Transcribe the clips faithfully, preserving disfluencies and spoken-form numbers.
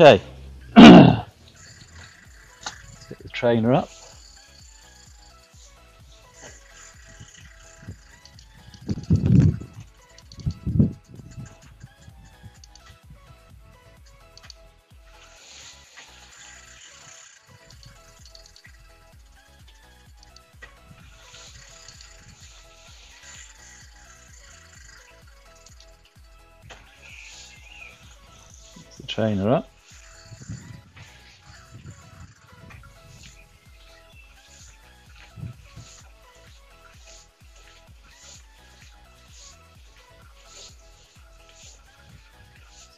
Okay. Let's get the trainer up. Trainer up.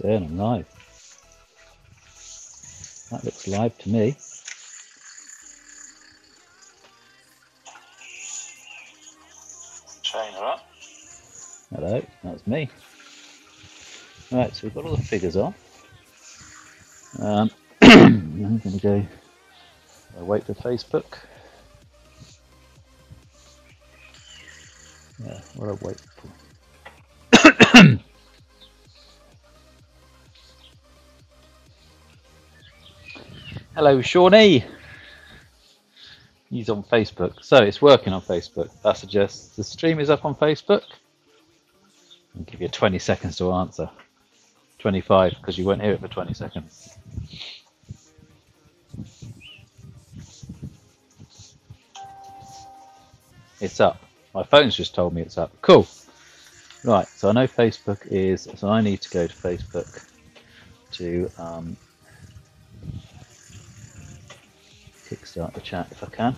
There, live. That looks live to me. Trainer up. Hello, that's me. Right, so we've got all the figures on. Um, I'm going to go I'll wait for Facebook. Yeah, what I wait for. Hello, Shawnee. He's on Facebook, so it's working on Facebook. That suggests the stream is up on Facebook. I'll give you twenty seconds to answer. twenty-five, because you won't hear it for twenty seconds. It's up. My phone's just told me it's up. Cool. Right, so I know Facebook is, so I need to go to Facebook to um, kickstart the chat if I can,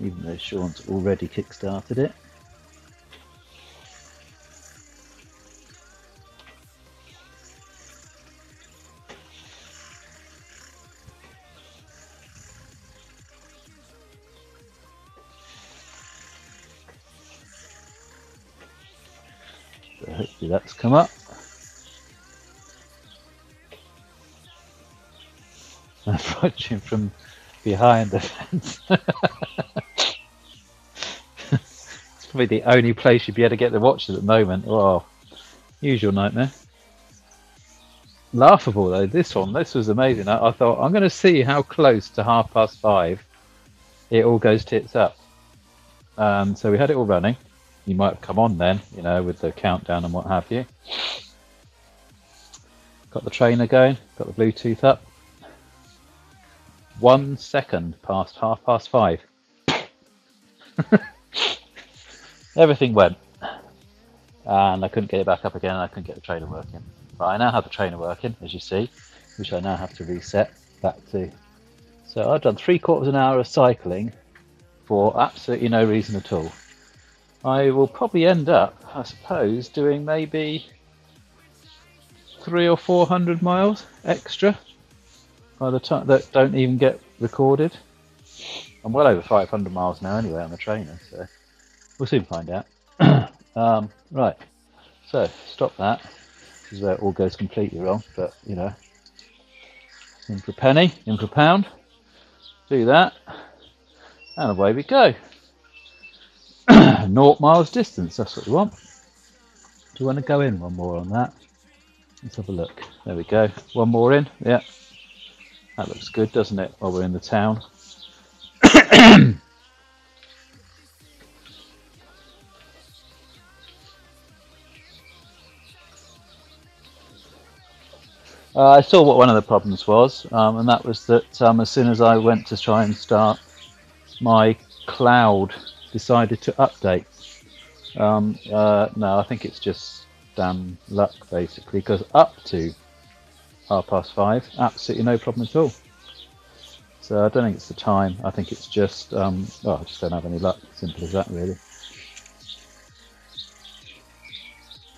even though Sean's already kickstarted it. That's come up. I'm watching from behind the fence. It's probably the only place you'd be able to get to watch it at the moment. Oh, usual nightmare. Laughable though, this one. This was amazing. I, I thought, I'm going to see how close to half past five it all goes tits up. Um, so we had it all running. You might have come on then, you know, with the countdown and what have you. Got the trainer going, got the Bluetooth up. One second past half past five. Everything went. And I couldn't get it back up again, and I couldn't get the trainer working. But I now have the trainer working, as you see, which I now have to reset back to. So I've done three quarters of an hour of cycling for absolutely no reason at all. I will probably end up, I suppose, doing maybe three or four hundred miles extra by the time that don't even get recorded. I'm well over five hundred miles now anyway on the trainer, so we'll soon find out. um, right, so stop that. This is where it all goes completely wrong, but you know, in for a penny, in for a pound. Do that, and away we go. Naught miles distance, that's what we want. Do you want to go in one more on that? Let's have a look. There we go. One more in. Yeah. That looks good, doesn't it? While we're in the town. uh, I saw what one of the problems was, um, and that was that um, as soon as I went to try and start, my cloud decided to update. Um, uh, no, I think it's just damn luck basically, because up to half past five, absolutely no problem at all. So I don't think it's the time. I think it's just, um, oh, I just don't have any luck. Simple as that, really.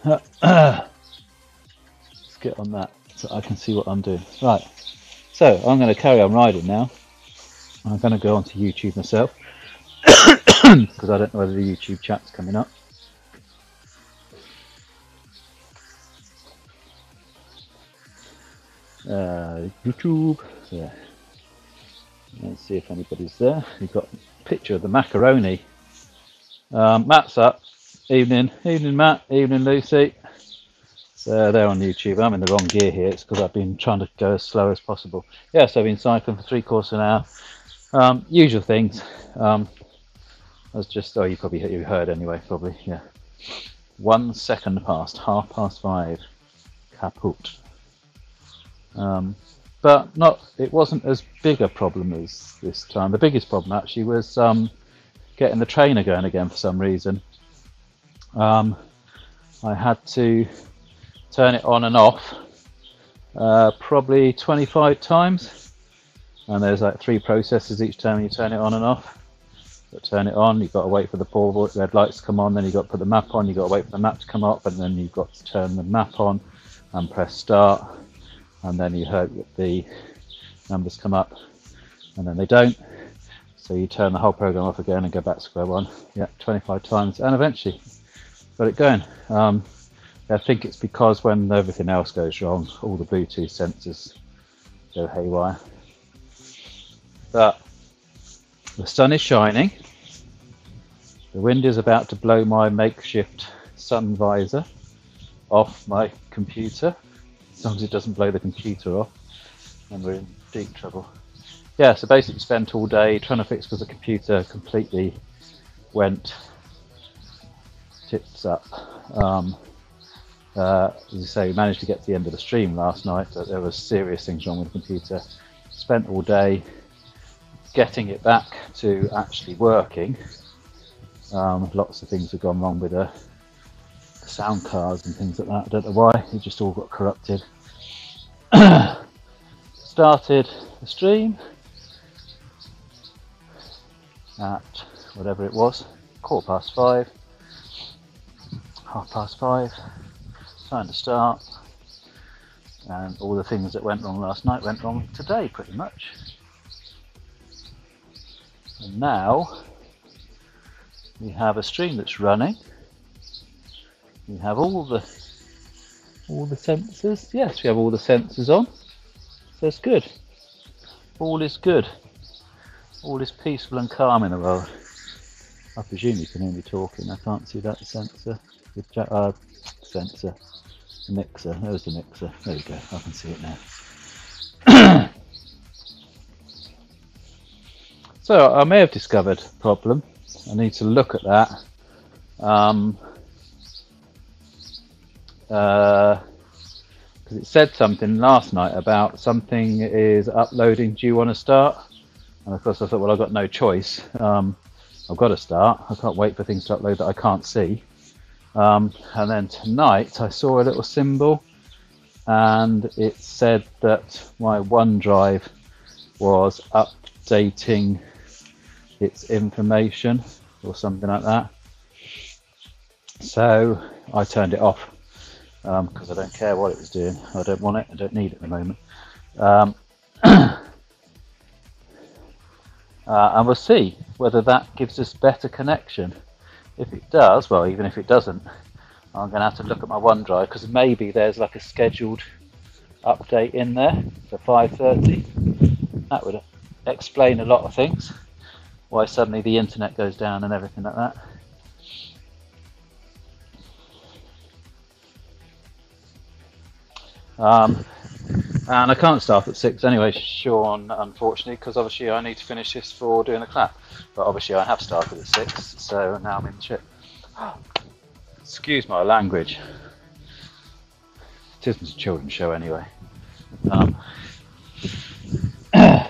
Let's get on that so I can see what I'm doing. Right. So I'm going to carry on riding now. I'm going to go onto YouTube myself. Because I don't know whether the YouTube chat's coming up. Uh, YouTube. Yeah. Let's see if anybody's there. We've got a picture of the macaroni. Um, Matt's up. Evening. Evening, Matt. Evening, Lucy. Uh, they're on YouTube. I'm in the wrong gear here. It's because I've been trying to go as slow as possible. Yeah, so I've been cycling for three quarters of an hour. Um, usual things. Um, I was just, oh, you probably you heard anyway, probably, yeah. One second past, half past five, kaput. Um, but not, it wasn't as big a problem as this time. The biggest problem actually was um, getting the trainer going again for some reason. Um, I had to turn it on and off uh, probably twenty-five times, and there's like three processes each time you turn it on and off. But turn it on, you've got to wait for the four red lights to come on, then you've got to put the map on, you've got to wait for the map to come up, and then you've got to turn the map on and press start, and then you hope that the numbers come up, and then they don't. So you turn the whole program off again and go back to square one. Yeah, twenty-five times, and eventually got it going. Um, I think it's because when everything else goes wrong, all the Bluetooth sensors go haywire. But the sun is shining. The wind is about to blow my makeshift sun visor off my computer. As long as it doesn't blow the computer off, and we're in deep trouble. Yeah, so basically spent all day trying to fix because the computer completely went tits up. Um, Uh, as I say, we managed to get to the end of the stream last night, but there were serious things wrong with the computer. Spent all day getting it back to actually working. Um, lots of things have gone wrong with the sound cards and things like that. I don't know why, it just all got corrupted. Started the stream at whatever it was, quarter past five, half past five. Time to start, and all the things that went wrong last night went wrong today pretty much. And now we have a stream that's running. We have all the all the sensors. Yes, we have all the sensors on, so it's good. All is good. All is peaceful and calm in the world. I presume you can hear me talking. I can't see that sensor. Uh, sensor. The mixer, there's the mixer, there we go, I can see it now. So I may have discovered a problem, I need to look at that. Um, uh, because it said something last night about something is uploading, do you want to start? And of course I thought, well, I've got no choice, um, I've got to start, I can't wait for things to upload that I can't see. Um, and then tonight I saw a little symbol and it said that my OneDrive was updating its information or something like that. So I turned it off because um, I don't care what it was doing. I don't want it, I don't need it at the moment. Um, uh, and we'll see whether that gives us better connection. If it does, well, even if it doesn't, I'm going to have to look at my OneDrive because maybe there's like a scheduled update in there for five thirty. That would explain a lot of things. Why suddenly the internet goes down and everything like that. Um, and I can't start at six anyway, Sean, unfortunately, because obviously I need to finish this for doing the clap. But obviously I have started at six, so now I'm in the ship. Excuse my language. It isn't a children's show anyway. Um, I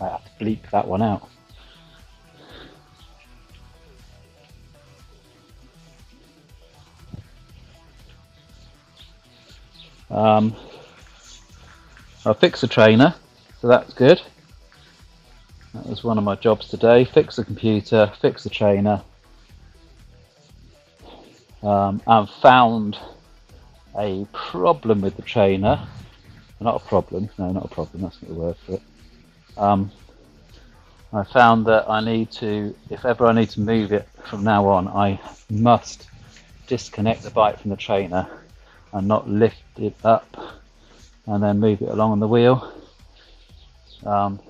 have to bleep that one out. Um, I fixed the trainer, so that's good. That was one of my jobs today. Fix the computer, fix the trainer, um, and found a problem with the trainer. Not a problem, no, not a problem, that's not the word for it. Um, I found that I need to, if ever I need to move it from now on, I must disconnect the bike from the trainer and not lift it up and then move it along on the wheel. Um,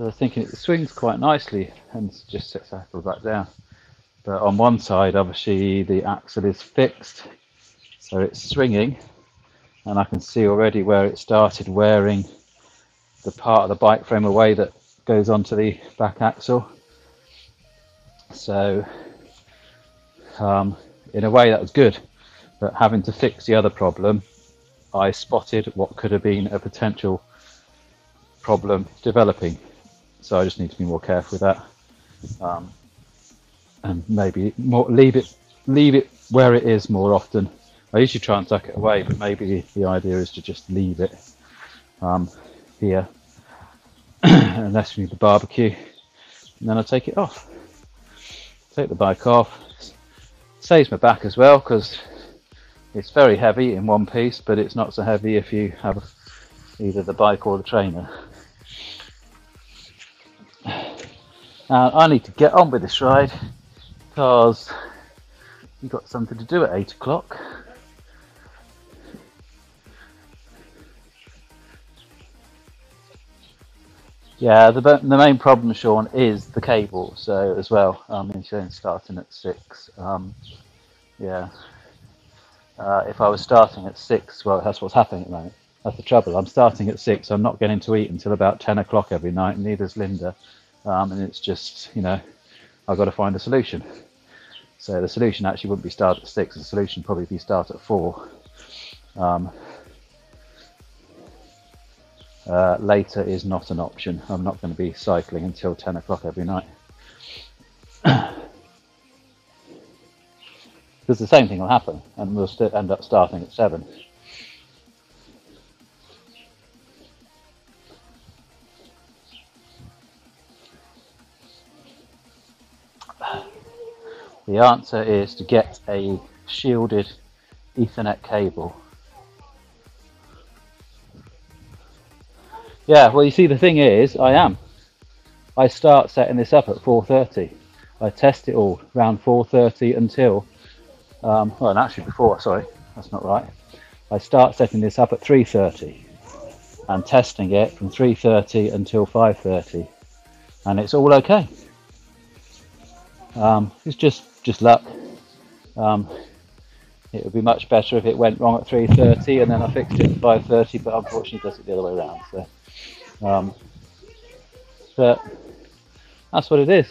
I was thinking it swings quite nicely and just sets the axle back down. But on one side, obviously, the axle is fixed, So it's swinging, and I can see already where it started wearing the part of the bike frame away that goes onto the back axle. So um, in a way that was good, but having to fix the other problem, I spotted what could have been a potential problem developing. So I just need to be more careful with that, um, and maybe more leave it leave it where it is more often. I usually try and tuck it away, but maybe the idea is to just leave it um, here unless we need the barbecue, and then I take it off, take the bike off. Saves my back as well, because it's very heavy in one piece, but it's not so heavy if you have either the bike or the trainer. Now I need to get on with this ride because we've got something to do at eight o'clock. Yeah, the, the main problem, Sean, is the cable. So as well, um, instead of starting at six, um, yeah. Uh, if I was starting at six, well, that's what's happening at the moment. That's the trouble. I'm starting at six. I'm not getting to eat until about ten o'clock every night, and neither's Linda. Um, and it's just, you know, I've got to find a solution. So the solution actually wouldn't be start at six. The solution would probably be start at four. Um, Uh, later is not an option. I'm not going to be cycling until ten o'clock every night. Because the same thing will happen, and we'll still end up starting at seven. The answer is to get a shielded Ethernet cable. Yeah, well, you see, the thing is, I am. I start setting this up at four thirty. I test it all around four thirty until, um, well, and actually before, sorry, that's not right. I start setting this up at three thirty and testing it from three thirty until five thirty, and it's all okay. Um, it's just, just luck. Um, it would be much better if it went wrong at three thirty and then I fixed it at five thirty, but unfortunately it does it the other way around. So. Um, but that's what it is.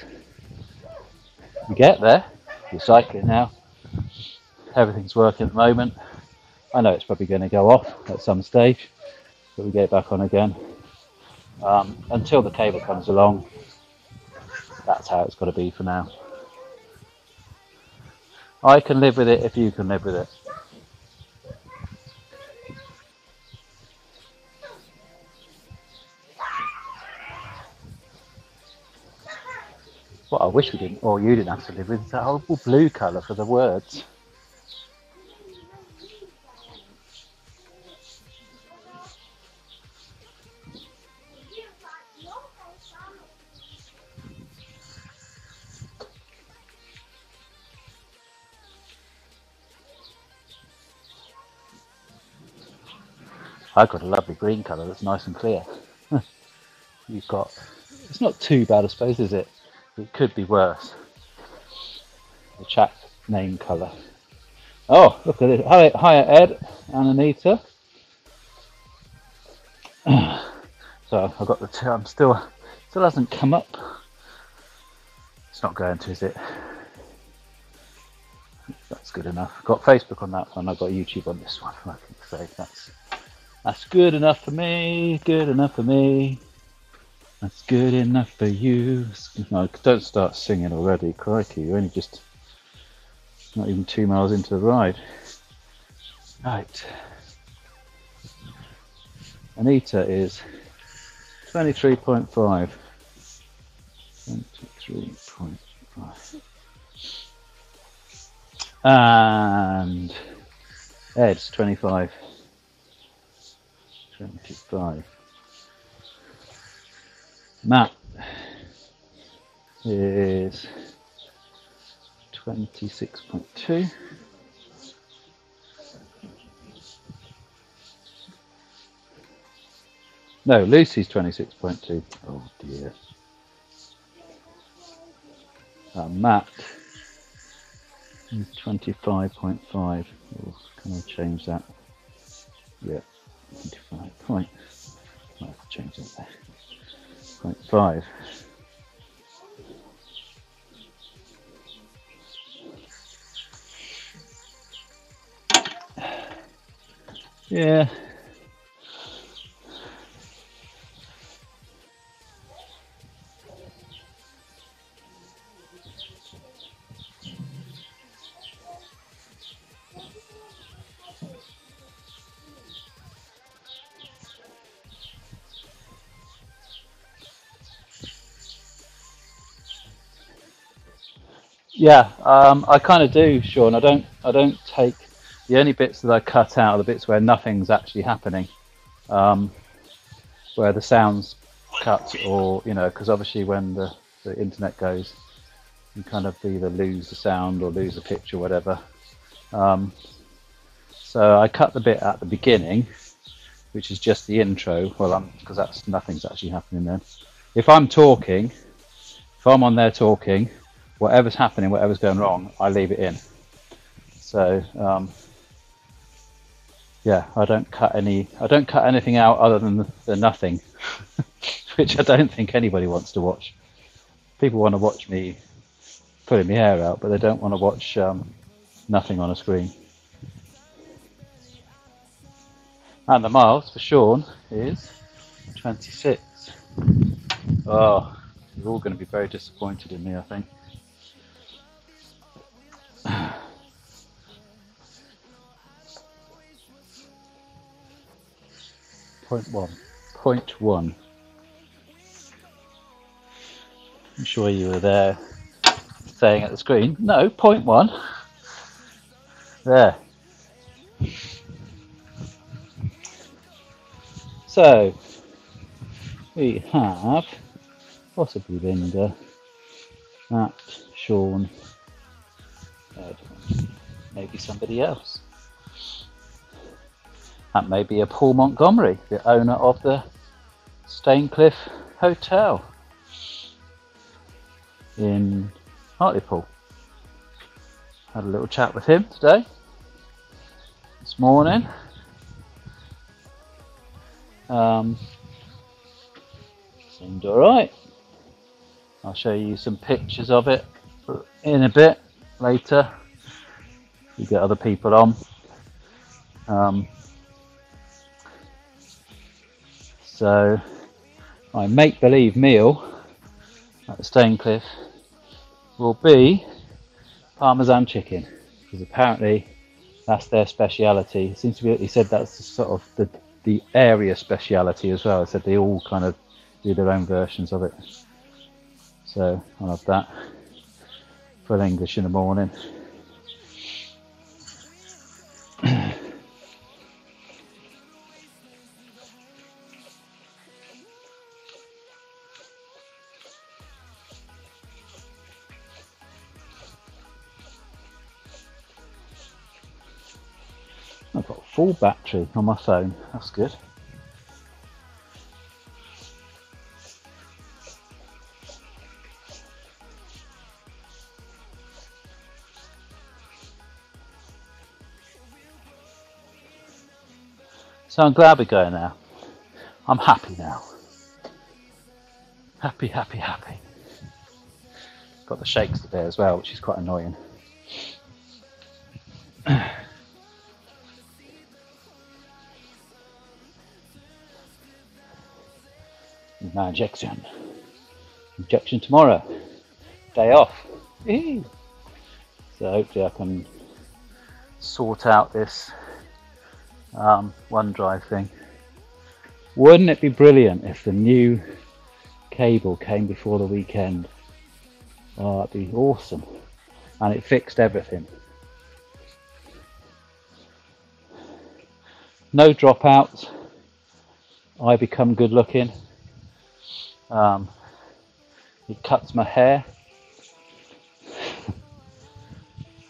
You get there, you're cycling now, everything's working at the moment. I know it's probably going to go off at some stage, but we get back on again. Um, until the cable comes along, that's how it's got to be for now. I can live with it if you can live with it. What I wish we didn't, or you didn't have to live with, is that horrible blue colour for the words. I've got a lovely green colour that's nice and clear. You've got, it's not too bad, I suppose, is it? It could be worse. The chat name colour. Oh, look at it. Hi, hi Ed and Anita. So I've got the term still, still hasn't come up. It's not going to, is it? That's good enough. I've got Facebook on that one. I've got YouTube on this one. I can say that's that's good enough for me. Good enough for me. That's good enough for you. No, don't start singing already, crikey. You're only just not even two miles into the ride. Right. Anita is twenty-three point five. twenty-three point five. And Ed's twenty-five. twenty-five. Matt is twenty-six point two. No, Lucy's twenty-six point two. Oh dear. And Matt twenty-five point five. We'll kind of change that. Yeah, twenty-five point. I'll change that there. Point five. Yeah. Yeah, um, I kind of do, Sean. I don't. I don't take the only bits that I cut out are the bits where nothing's actually happening, um, where the sound's cut, or you know, because obviously when the, the internet goes, you kind of either lose the sound or lose the picture, or whatever. Um, so I cut the bit at the beginning, which is just the intro. Well, because that's nothing's actually happening then. If I'm talking, if I'm on there talking, whatever's happening, whatever's going wrong, I leave it in. So um, yeah, I don't cut any. I don't cut anything out other than the, the nothing, which I don't think anybody wants to watch. People want to watch me pulling my hair out, but they don't want to watch um, nothing on a screen. And the miles for Sean is twenty-six. Oh, you're all going to be very disappointed in me, I think. Point one. Point one. I'm sure you were there staying at the screen. No, point one. There. So, we have possibly Linda, Matt, Sean, Ed, maybe somebody else. That may be a Paul Montgomery, the owner of the Staincliffe Hotel in Hartlepool. Had a little chat with him today, this morning. Um, seemed all right. I'll show you some pictures of it in a bit later. You get other people on. Um, so my make-believe meal at the Staincliffe will be Parmesan chicken, because apparently that's their speciality. It seems to be, he said that's the sort of the, the area speciality as well. I said they all kind of do their own versions of it. So I'll have that full English in the morning. I've got full battery on my phone, that's good. So I'm glad we're going now. I'm happy now. Happy, happy, happy. Got the shakes today as well, which is quite annoying. My injection. Injection tomorrow. Day off. Eee. So hopefully I can sort out this Um, OneDrive thing. Wouldn't it be brilliant if the new cable came before the weekend? Oh, that'd be awesome. And it fixed everything. No dropouts. I become good looking. Um, it cuts my hair.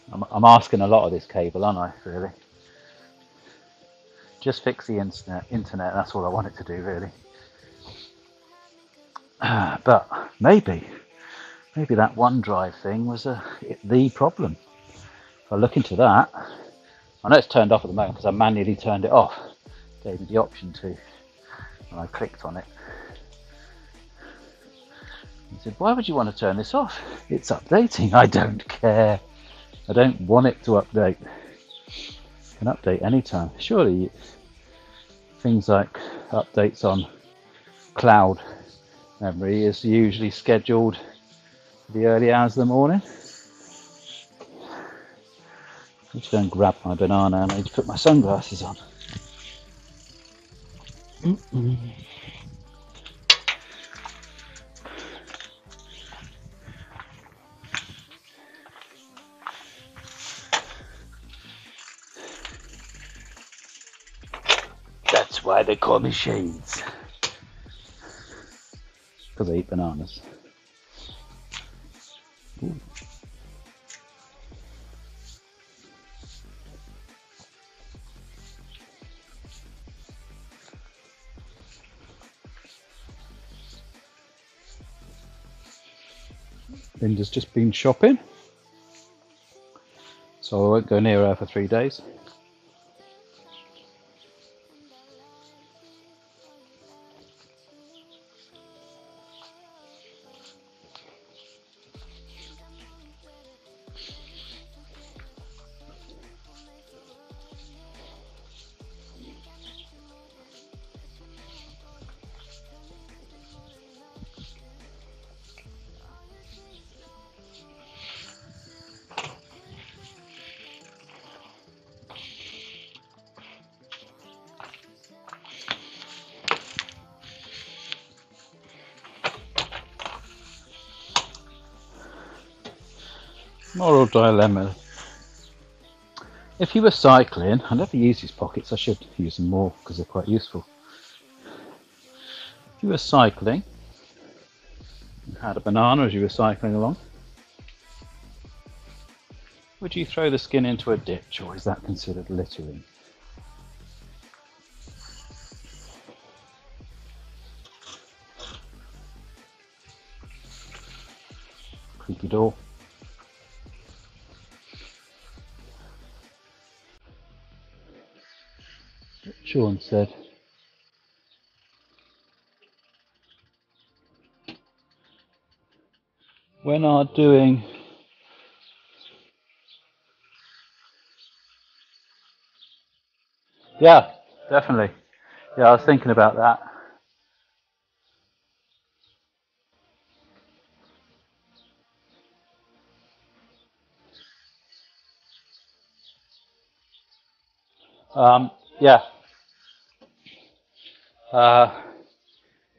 I'm, I'm asking a lot of this cable, aren't I, really? Just fix the internet, internet, that's all I want it to do, really. Uh, but maybe, maybe that OneDrive thing was a, the problem. If I look into that, I know it's turned off at the moment because I manually turned it off. Gave me the option to, and I clicked on it. He said, why would you want to turn this off? It's updating. I don't care. I don't want it to update. It can update anytime. Surely things like updates on cloud memory is usually scheduled for the early hours of the morning. I'm just going to grab my banana and I need to put my sunglasses on. Mm-mm. That's why they call me Shades, because I eat bananas. Ooh. Linda's just been shopping, so I won't go near her for three days. Moral dilemma. If you were cycling, I never use these pockets, I should use them more because they're quite useful. If you were cycling, you had a banana as you were cycling along, would you throw the skin into a ditch, or is that considered littering? Creaky door. Sean said, when are doing yeah, definitely. Yeah, I was thinking about that. Um, yeah. Uh,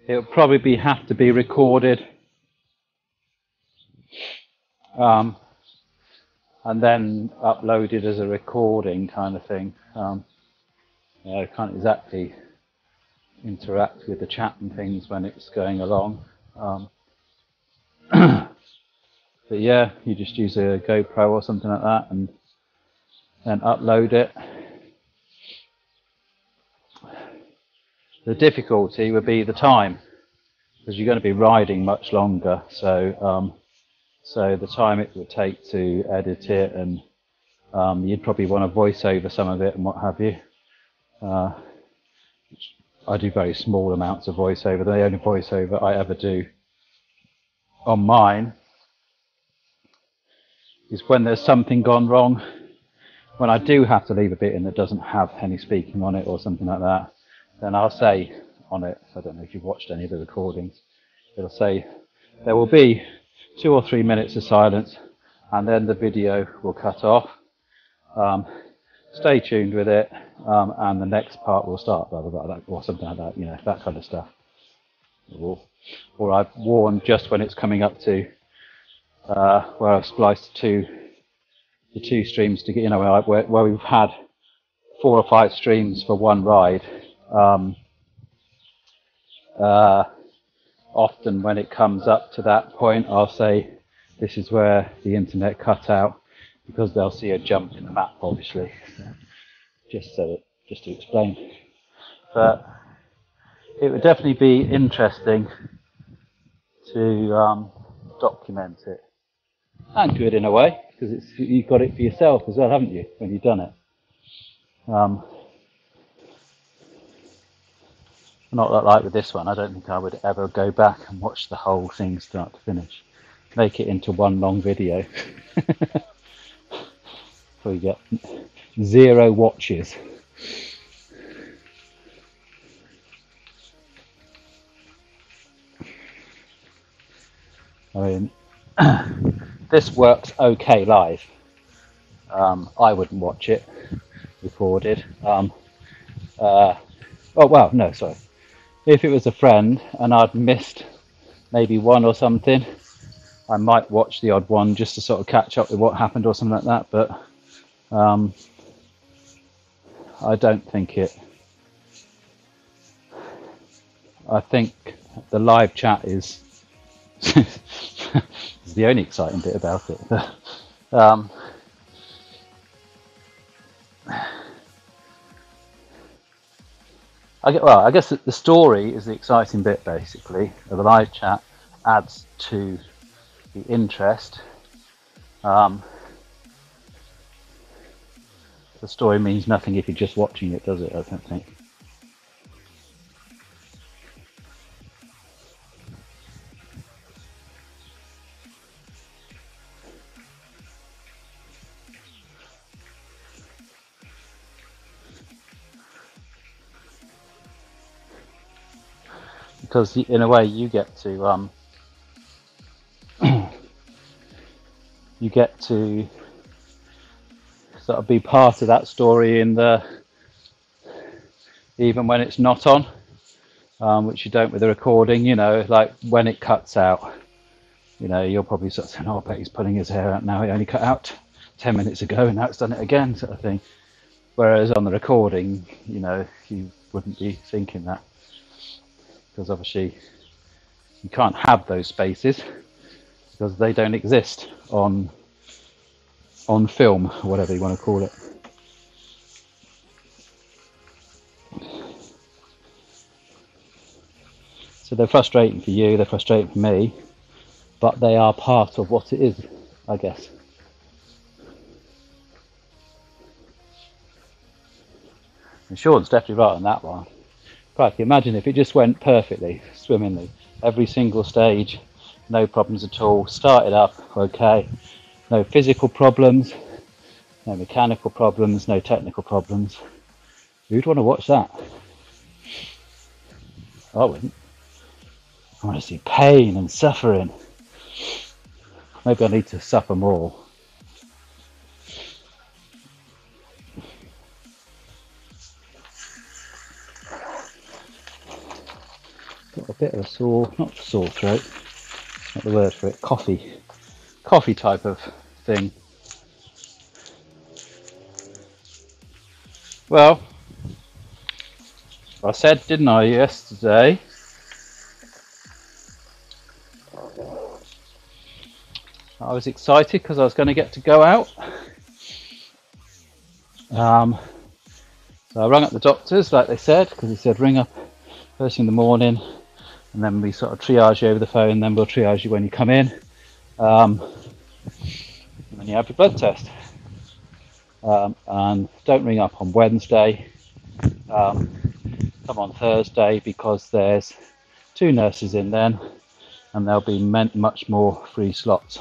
it'll probably be, have to be recorded, um, and then uploaded as a recording kind of thing. Um, you know, I can't exactly interact with the chat and things when it's going along. Um, but yeah, you just use a GoPro or something like that and then upload it. The difficulty would be the time, because you're going to be riding much longer, so um, so the time it would take to edit it, and um, you'd probably want to voice over some of it and what have you. Uh, I do very small amounts of voiceover. The only voiceover I ever do on mine is when there's something gone wrong, when I do have to leave a bit in that doesn't have any speaking on it or something like that. Then I'll say on it, I don't know if you've watched any of the recordings, it'll say there will be two or three minutes of silence and then the video will cut off. Um, stay tuned with it, um, and the next part will start, blah, blah, blah, or something like that, you know, that kind of stuff. Or, or I've warned just when it's coming up to uh, where I've spliced two, the two streams together, you know, where, I, where, where we've had four or five streams for one ride. Um, uh, often when it comes up to that point, I'll say this is where the internet cut out, because they'll see a jump in the map, obviously, just so it, just to explain. But it would definitely be interesting to um, document it, and good in a way. because it's you've got it for yourself as well, haven't you, when you've done it. Um, not that like with this one, I don't think I would ever go back and watch the whole thing start to finish. Make it into one long video. So you get zero watches. I mean, this works okay live. Um, I wouldn't watch it recorded. Um, uh, oh, well, no, sorry. If it was a friend and I'd missed maybe one or something, I might watch the odd one just to sort of catch up with what happened or something like that. But um, I don't think it. I think the live chat is. It's the only exciting bit about it. um, I get, well, I guess the story is the exciting bit, basically. The live chat adds to the interest. Um, the story means nothing if you're just watching it, does it? I don't think. Because in a way you get to um, you get to sort of be part of that story in the even when it's not on, um, which you don't with the recording. You know, like when it cuts out, you know, you're probably sort of saying, "Oh, I bet he's pulling his hair out now. He only cut out ten minutes ago, and now it's done it again," sort of thing. Whereas on the recording, you know, you wouldn't be thinking that. Because obviously you can't have those spaces because they don't exist on on film, or whatever you want to call it. So they're frustrating for you, they're frustrating for me, but they are part of what it is, I guess. And Sean's definitely right on that one. Crikey, imagine if it just went perfectly, swimmingly, every single stage, no problems at all, started up, okay, no physical problems, no mechanical problems, no technical problems. Who'd want to watch that? I wouldn't. I want to see pain and suffering. Maybe I need to suffer more. Got a bit of a sore, not sore throat, not the word for it, coffee, coffee type of thing. Well, I said, didn't I, yesterday, I was excited because I was going to get to go out. Um, so I rang up the doctors, like they said, because he said, ring up first thing in the morning. And then we sort of triage you over the phone, and then we'll triage you when you come in. Um, and then you have your blood test. Um, and don't ring up on Wednesday. Um, come on Thursday, because there's two nurses in then, and there'll be much more free slots.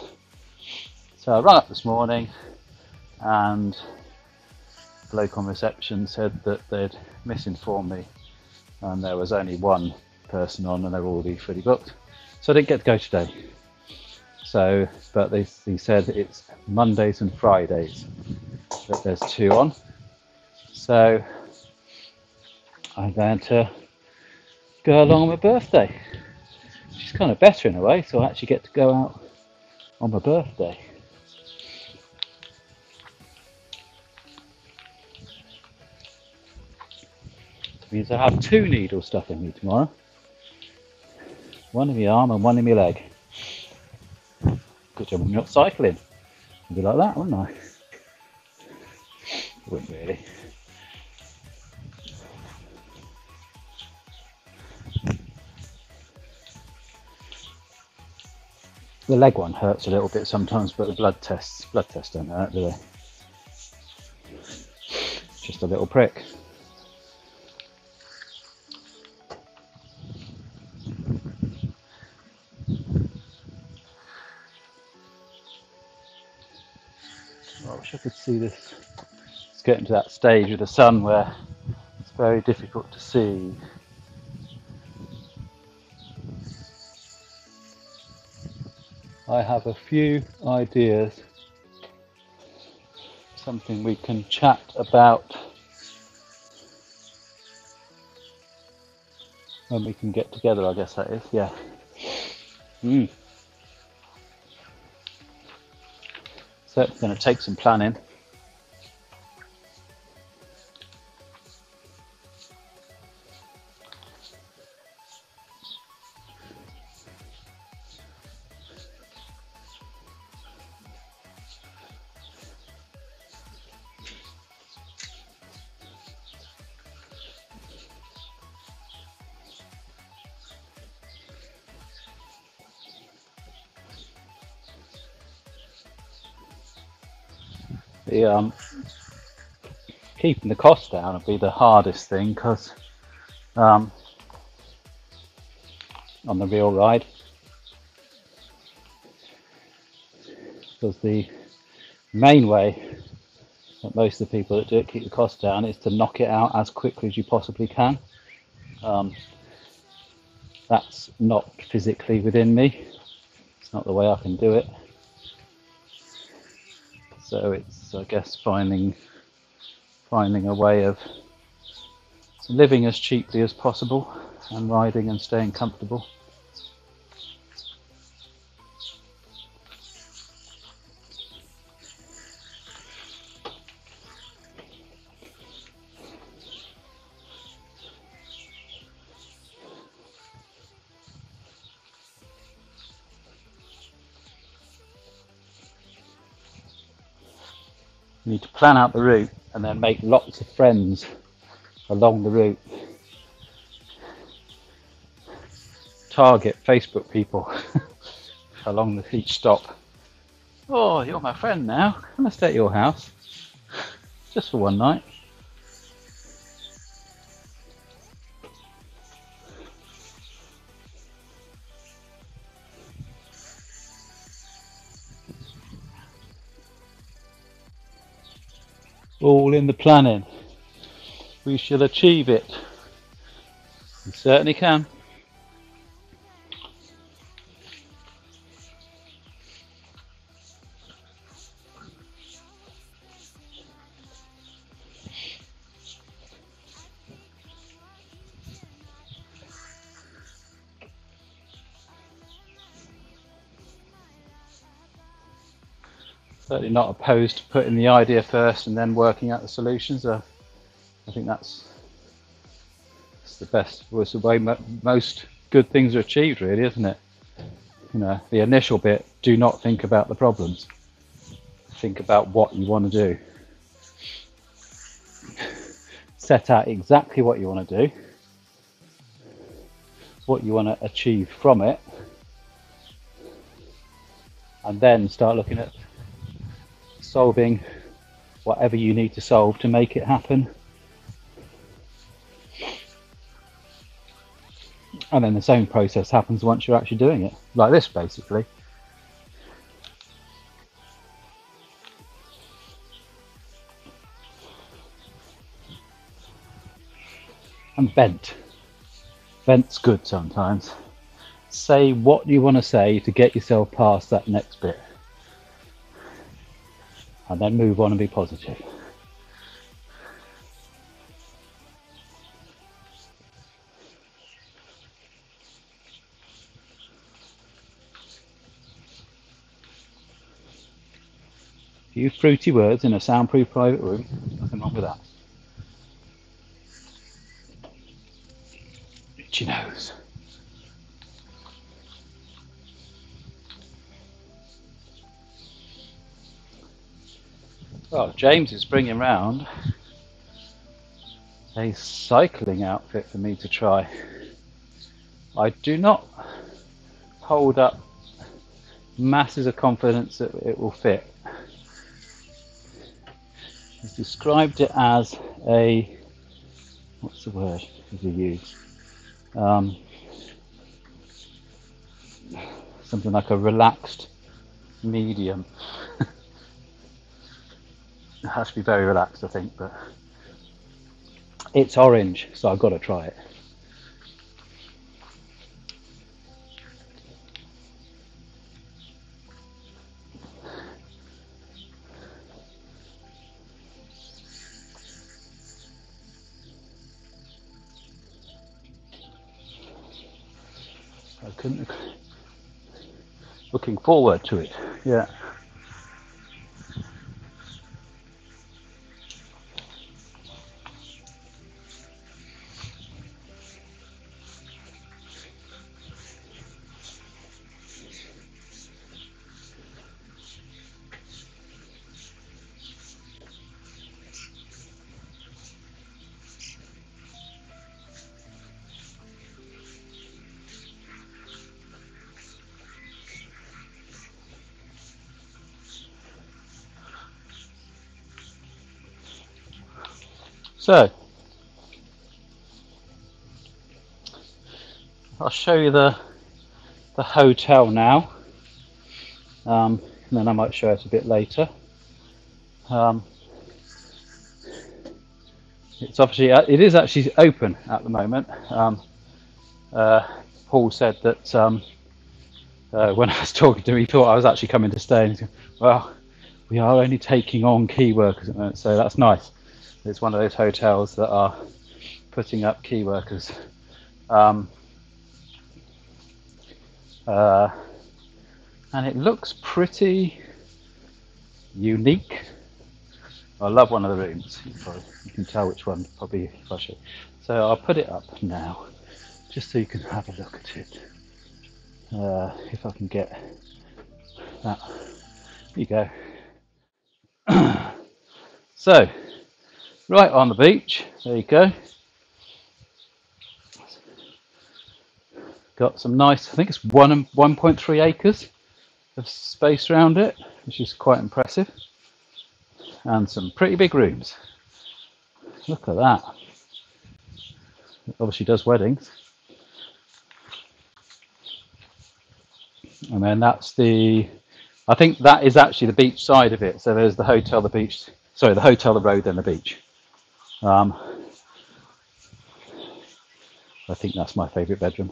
So I rang up this morning, and the bloke on reception said that they'd misinformed me, and there was only one person on, and they're already fully booked, so I didn't get to go today. So, but they, they said it's Mondays and Fridays that there's two on. So I'm going to go along on my birthday. She's kind of better in a way, so I actually get to go out on my birthday. It means I have two needle stuff in me tomorrow. One in my arm and one in my leg. Good job I'm not cycling. I'd be like that, wouldn't I? Wouldn't really. The leg one hurts a little bit sometimes, but the blood tests, blood tests don't hurt, do they? Just a little prick. I wish I could see this. It's getting to that stage with the sun where it's very difficult to see. I have a few ideas, something we can chat about when we can get together, I guess that is, yeah. Mm. So it's going to take some planning. The, um, keeping the cost down would be the hardest thing, because um, on the real ride, because the main way that most of the people that do it keep the cost down is to knock it out as quickly as you possibly can. Um, that's not physically within me. It's not the way I can do it. So it's, I guess, finding finding a way of living as cheaply as possible and riding and staying comfortable. You need to plan out the route and then make lots of friends along the route. Target Facebook people along the each stop. Oh, you're my friend now. Can I stay at your house? Just for one night. All in the planning. We shall achieve it. We certainly can. Certainly not opposed to putting the idea first and then working out the solutions. Uh, I think that's, that's the best, was the way mo most good things are achieved, really, isn't it? You know, the initial bit, do not think about the problems. Think about what you want to do. Set out exactly what you want to do, what you want to achieve from it, and then start looking at solving whatever you need to solve to make it happen. And then the same process happens once you're actually doing it, like this basically. And vent. Vent's good sometimes. Say what you want to say to get yourself past that next bit. And then move on and be positive. A few fruity words in a soundproof private room, nothing wrong with that. Itchy nose. Well, James is bringing round a cycling outfit for me to try. I do not hold up masses of confidence that it will fit. He's described it as a, what's the word that he used? Um, something like a relaxed medium. It has to be very relaxed, I think, but it's orange, so I've got to try it. I couldn't. Looking forward to it. Yeah. So, I'll show you the, the hotel now, um, and then I might show it a bit later. Um, it's obviously, it is actually open at the moment. Um, uh, Paul said that um, uh, when I was talking to him, he thought I was actually coming to stay, and he said, well, we are only taking on key workers at the moment, so that's nice. It's one of those hotels that are putting up key workers. Um, uh, and it looks pretty unique. I love one of the rooms. You, probably, you can tell which one, probably. So I'll put it up now, just so you can have a look at it. Uh, if I can get that. There you go. So, right on the beach, there you go. Got some nice, I think it's one one point three acres of space around it, which is quite impressive. And some pretty big rooms. Look at that. It obviously does weddings. And then that's the, I think that is actually the beach side of it. So there's the hotel, the beach, sorry, the hotel, the road, then the beach. Um, I think that's my favourite bedroom.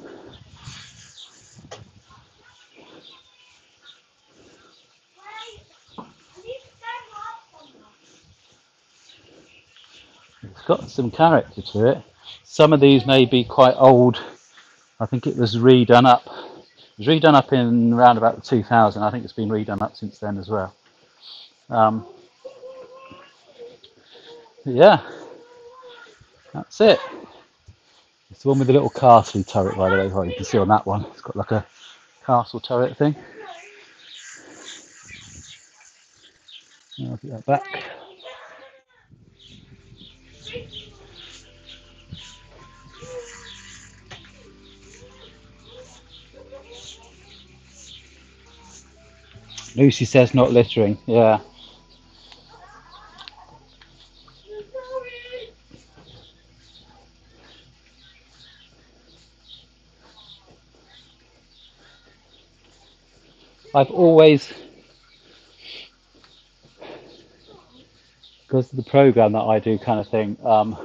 It's got some character to it. Some of these may be quite old. I think it was redone up. It was redone up in around about two thousand. I think it's been redone up since then as well. Um, yeah. That's it. It's the one with the little castle turret, by the way. Well, you can see on that one. It's got like a castle turret thing. I'll get that back. Lucy says not littering. Yeah. I've always, because of the program that I do kind of thing, um,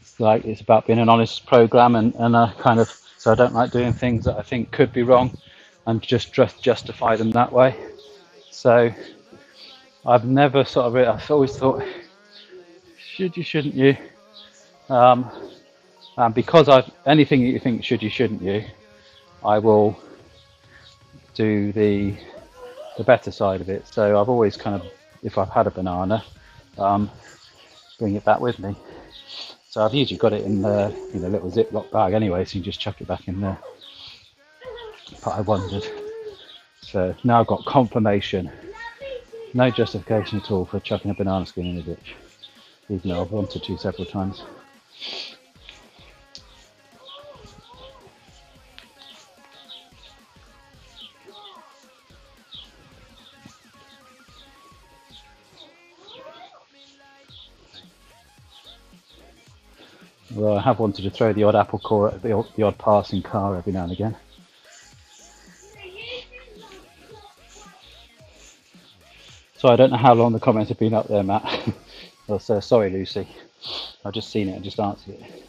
it's like it's about being an honest program, and, and I kind of, so I don't like doing things that I think could be wrong and just just justify them that way. So I've never sort of, I've always thought, should you, shouldn't you? Um, and because I've, anything that you think should you, shouldn't you, I will do the the better side of it. So I've always kind of, if I've had a banana, um, bring it back with me. So I've usually got it in the in a little Ziploc bag anyway, so you just chuck it back in there. But I wondered. So now I've got confirmation. No justification at all for chucking a banana skin in a ditch, even though I've wanted to several times. Although I have wanted to throw the odd apple core at the odd, the odd passing car every now and again. So I don't know how long the comments have been up there, Matt. Well, so sorry, Lucy. I've just seen it and just answered it.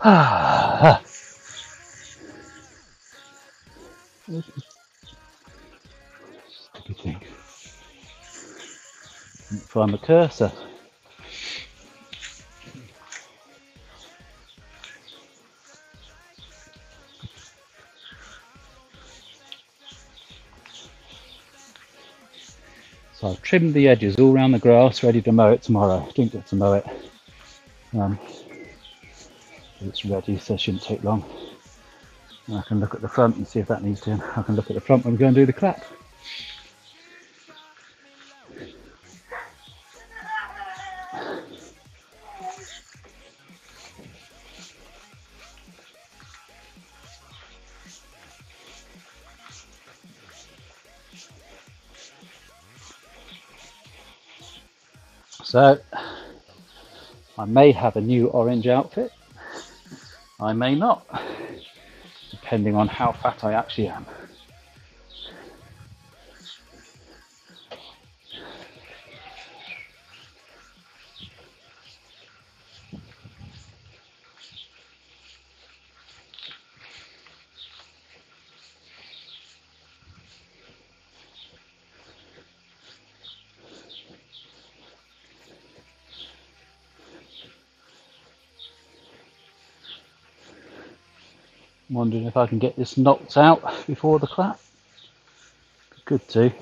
Ah. Stupid thing. Find the cursor. So I've trimmed the edges all round the grass, ready to mow it tomorrow. I didn't get to mow it. Um, It's ready, so it shouldn't take long. And I can look at the front and see if that needs to. I can look at the front when we go and do the clap. So I may have a new orange outfit. I may not, depending on how fat I actually am. Wondering if I can get this knocked out before the clap. Good too.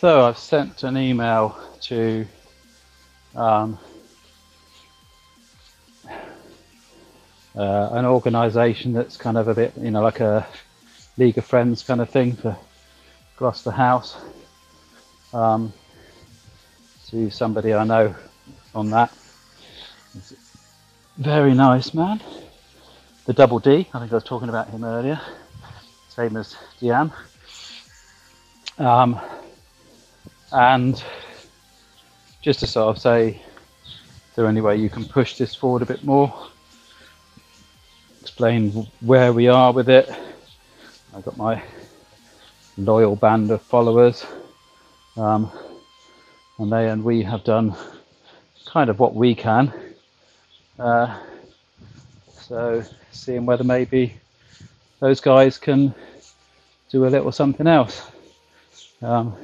So I've sent an email to um, uh, an organisation that's kind of a bit, you know, like a League of Friends kind of thing for Gloucester House, um, to somebody I know on that. It's very nice man. The Double D, I think I was talking about him earlier, same as Deanne. Um, And just to sort of say, is there any way you can push this forward a bit more? Explain where we are with it. I've got my loyal band of followers, um, and they and we have done kind of what we can. Uh, so seeing whether maybe those guys can do a little something else. Um,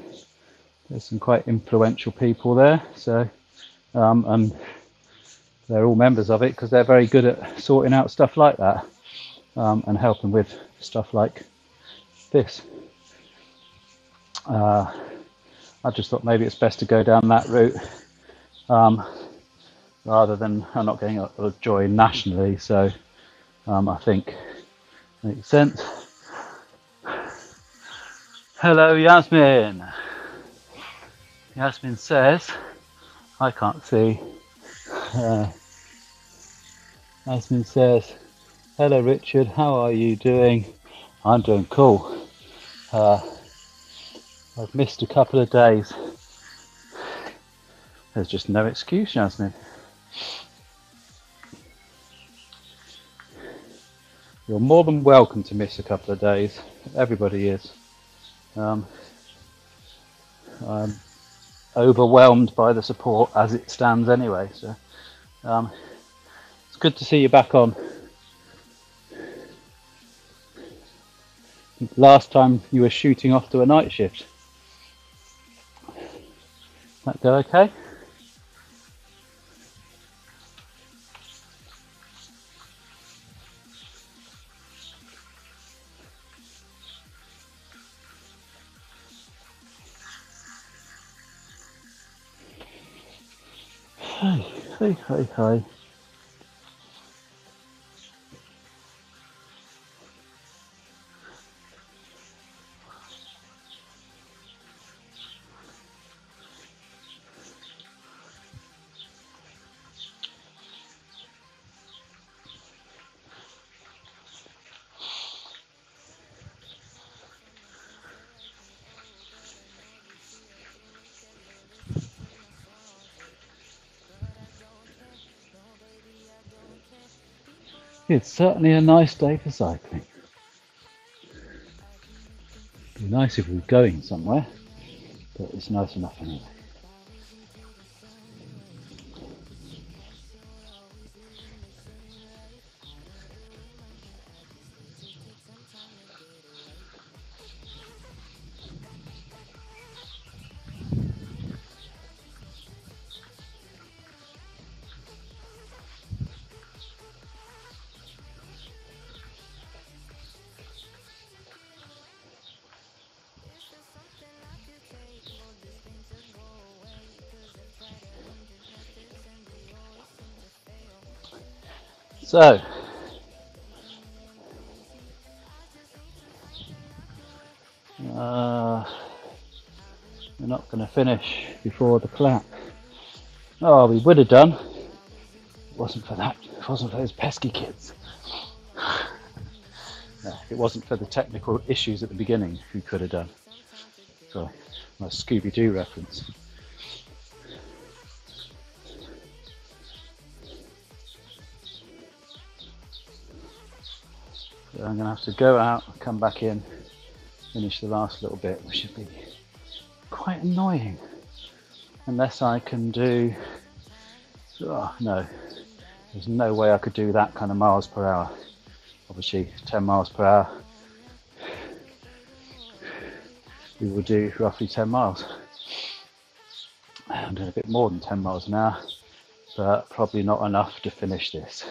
There's some quite influential people there, so um, and they're all members of it because they're very good at sorting out stuff like that, um, and helping with stuff like this. Uh, I just thought maybe it's best to go down that route, um, rather than I'm not getting a, a join nationally. So um, I think makes sense. Hello, Yasmin. Yasmin says, I can't see, uh, Yasmin says, hello Richard, how are you doing? I'm doing cool. Uh, I've missed a couple of days. There's just no excuse, Yasmin. You're more than welcome to miss a couple of days. Everybody is. Um, um, overwhelmed by the support as it stands anyway. So um, it's good to see you back on. Last time you were shooting off to a night shift. That go okay? Hey, hey, hey, hey. It's certainly a nice day for cycling. It'd be nice if we were going somewhere, but it's nice enough anyway. So, uh, we're not going to finish before the clap. Oh, we would have done. It wasn't for that. It wasn't for those pesky kids. No, it wasn't for the technical issues at the beginning. We could have done. Sorry, my Scooby-Doo reference. I'm going to have to go out, come back in, finish the last little bit, which should be quite annoying. Unless I can do... Oh, no, there's no way I could do that kind of miles per hour. Obviously, ten miles per hour. We will do roughly ten miles. I'm doing a bit more than ten miles an hour, but probably not enough to finish this.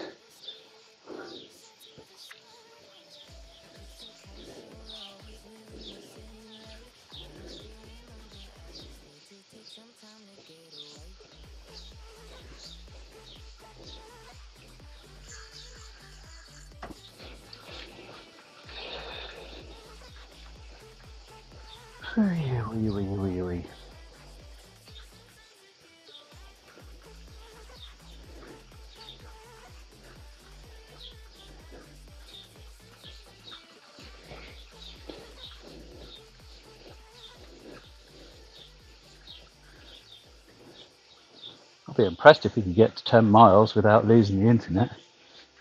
I'd be impressed if we could get to ten miles without losing the internet.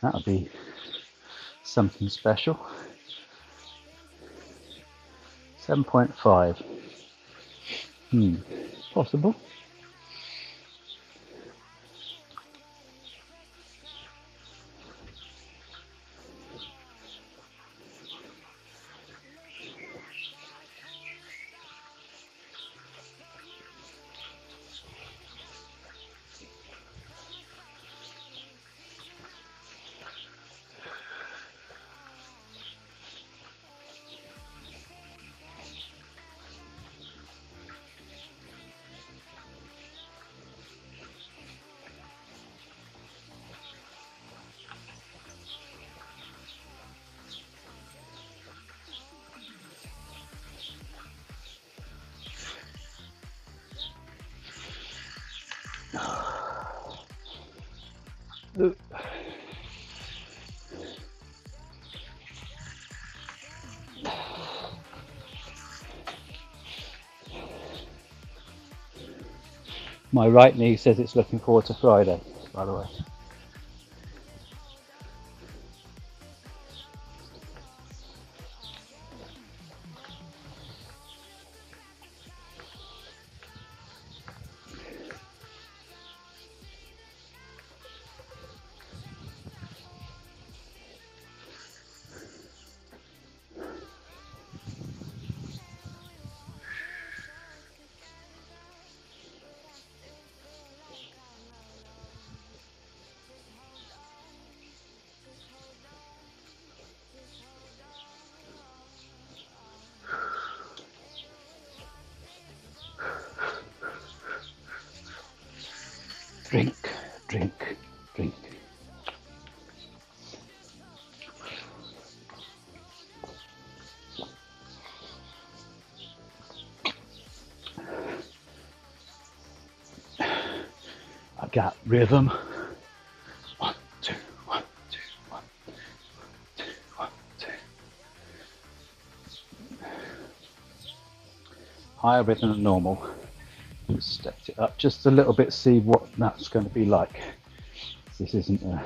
That would be something special. seven point five. Hmm, possible. My right knee says it's looking forward to Friday, by the way. drink, drink, drink. I got rhythm. Higher rhythm than normal. Stepped it up just a little bit, see what that's going to be like. This isn't a,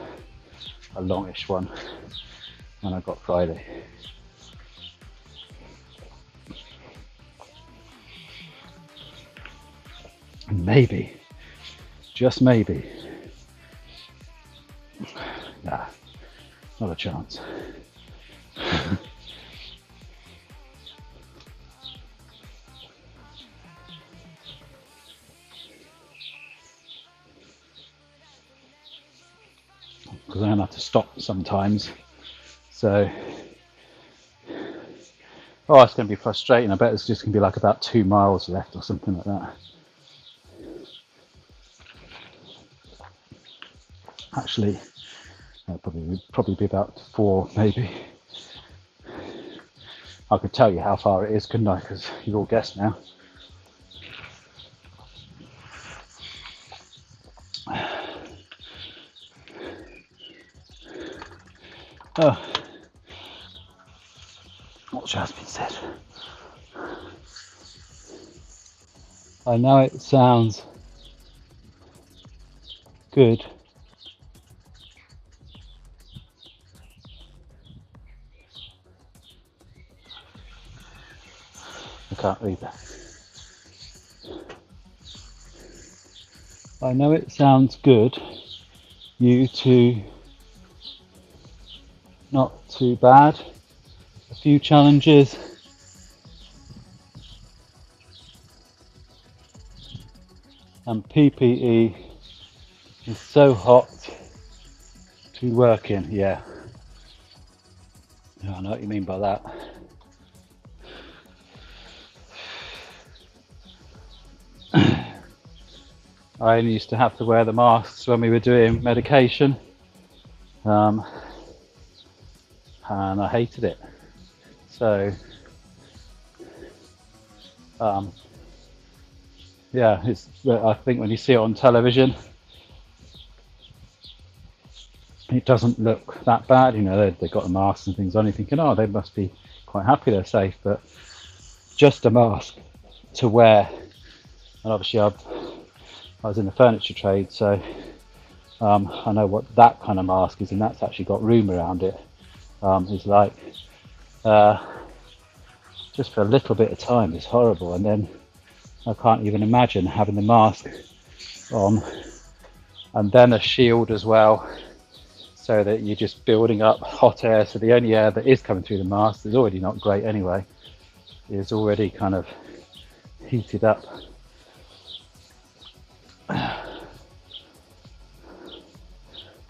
a longish one, and I've got Friday. Maybe, just maybe. Nah, not a chance. I don't have to stop sometimes, so oh, it's going to be frustrating. I bet it's just going to be like about two miles left or something like that. Actually, that'd probably would probably be about four, maybe. I could tell you how far it is, couldn't I? Because you've all guessed now. Oh, what has been said. I know it sounds good, I can't read that. I know it sounds good, you two. Not too bad. A few challenges. And P P E is so hot to work in. Yeah. I know what you mean by that. I only used to have to wear the masks when we were doing medication. Um, and I hated it, so um, yeah, it's, I think when you see it on television it doesn't look that bad, you know, they've got the masks and things on, you're thinking, oh, they must be quite happy they're safe, but just a mask to wear. And obviously I've, I was in the furniture trade, so um, I know what that kind of mask is, and that's actually got room around it. Um, is like uh, just for a little bit of time is horrible, and then I can't even imagine having the mask on and then a shield as well, so that you're just building up hot air, so the only air that is coming through the mask is already not great anyway, is already kind of heated up.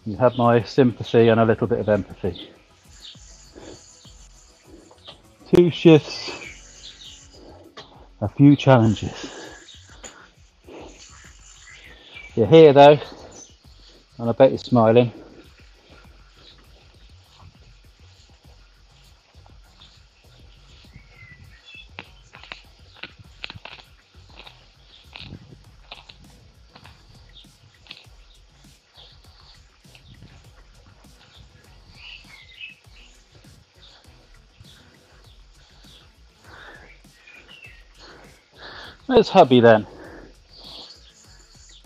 You have my sympathy and a little bit of empathy. Two shifts, a few challenges. You're here though, and I bet you're smiling. Where's hubby then?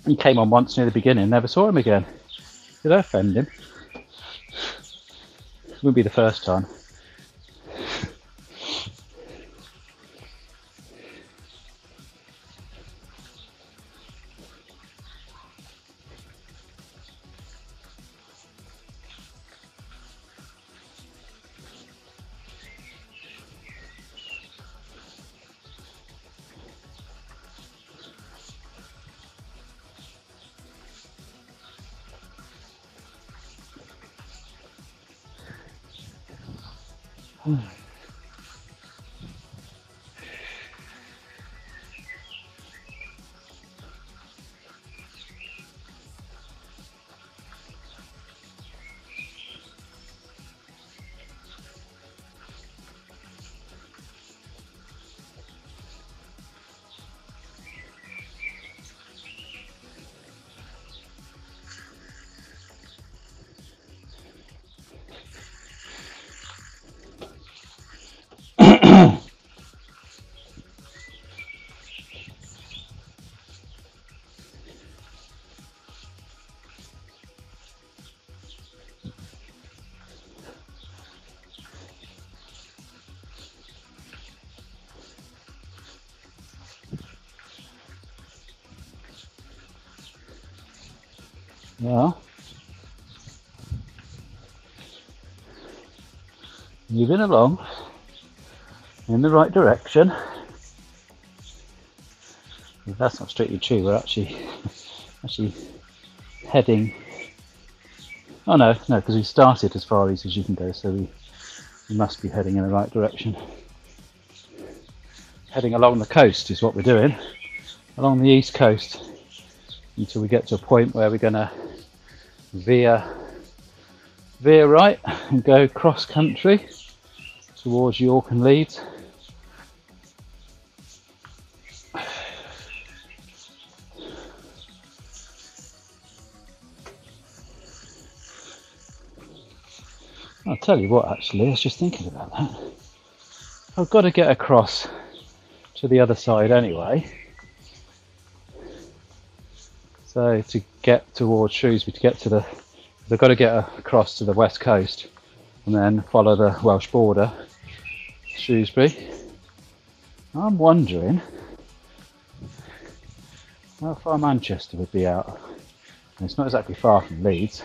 He came on once near the beginning, never saw him again. Did I offend him? Wouldn't be the first time. Well, moving along in the right direction. If that's not strictly true, we're actually actually heading. Oh no, no, because we started as far east as you can go, so we, we must be heading in the right direction. Heading along the coast is what we're doing, along the east coast, until we get to a point where we're going to veer, veer right and go cross country towards York and Leeds. I'll tell you what, actually, I was just thinking about that. I've got to get across to the other side anyway. So to get towards Shrewsbury, to get to the, they've got to get across to the west coast and then follow the Welsh border, Shrewsbury. I'm wondering how far Manchester would be out. And it's not exactly far from Leeds.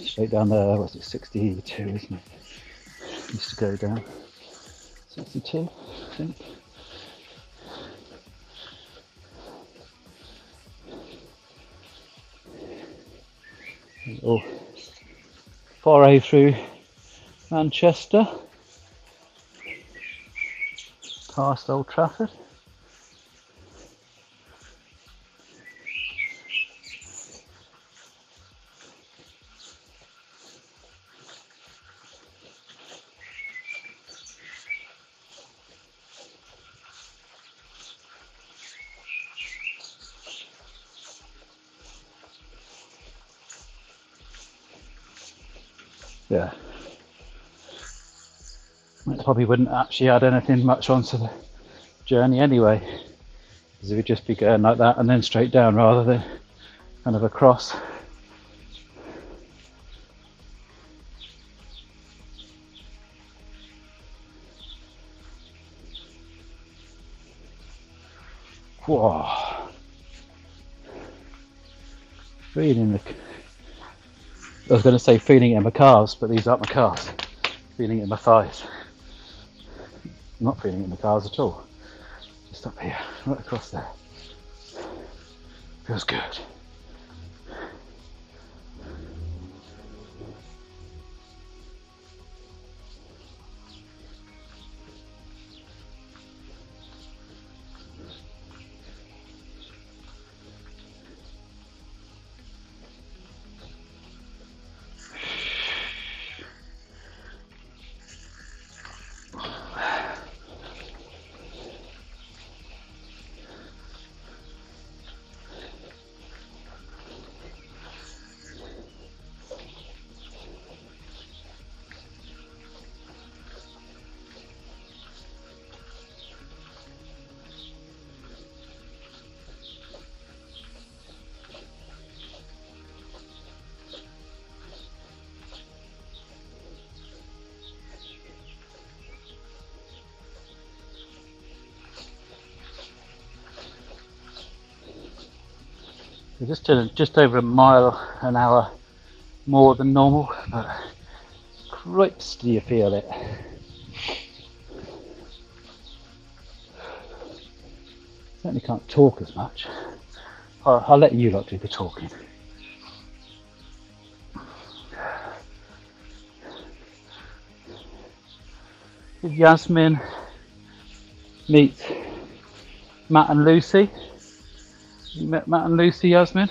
Straight down there, what's it, sixty-two, isn't it? It used to go down sixty-two, I think. Little foray through Manchester, past Old Trafford. Yeah, it probably wouldn't actually add anything much onto the journey anyway, because it would just be going like that and then straight down rather than kind of across. Whoa! Reading the. I was going to say feeling it in my calves, but these aren't my calves. Feeling it in my thighs. I'm not feeling it in my calves at all. Just up here, right across there. Feels good. We're just doing just over a mile an hour more than normal, but cripes do you feel it. Certainly can't talk as much. I'll, I'll let you lot do the talking. Did Yasmin meet Matt and Lucy? You met Matt and Lucy, Yasmin?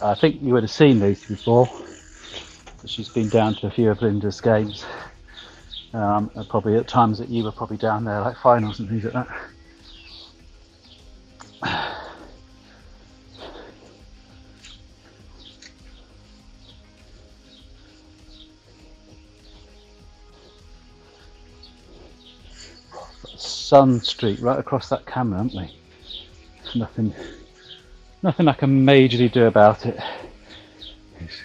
I think you would have seen Lucy before, but she's been down to a few of Linda's games. Um, and probably at times that you were probably down there, like finals and things like that. sun streak right across that camera, haven't we? There's nothing, nothing I can majorly do about it. It's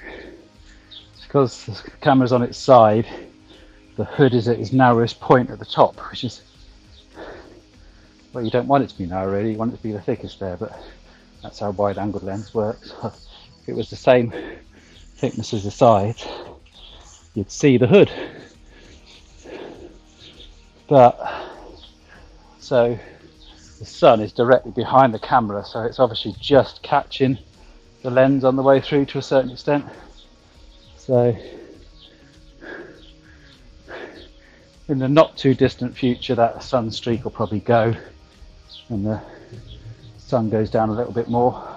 because the camera's on its side, the hood is at its narrowest point at the top, which is, well, you don't want it to be narrow really, you want it to be the thickest there, but that's how wide angled lens works. If it was the same thickness as the sides, you'd see the hood. But so the sun is directly behind the camera, so it's obviously just catching the lens on the way through to a certain extent. So in the not too distant future, that sun streak will probably go and the sun goes down a little bit more.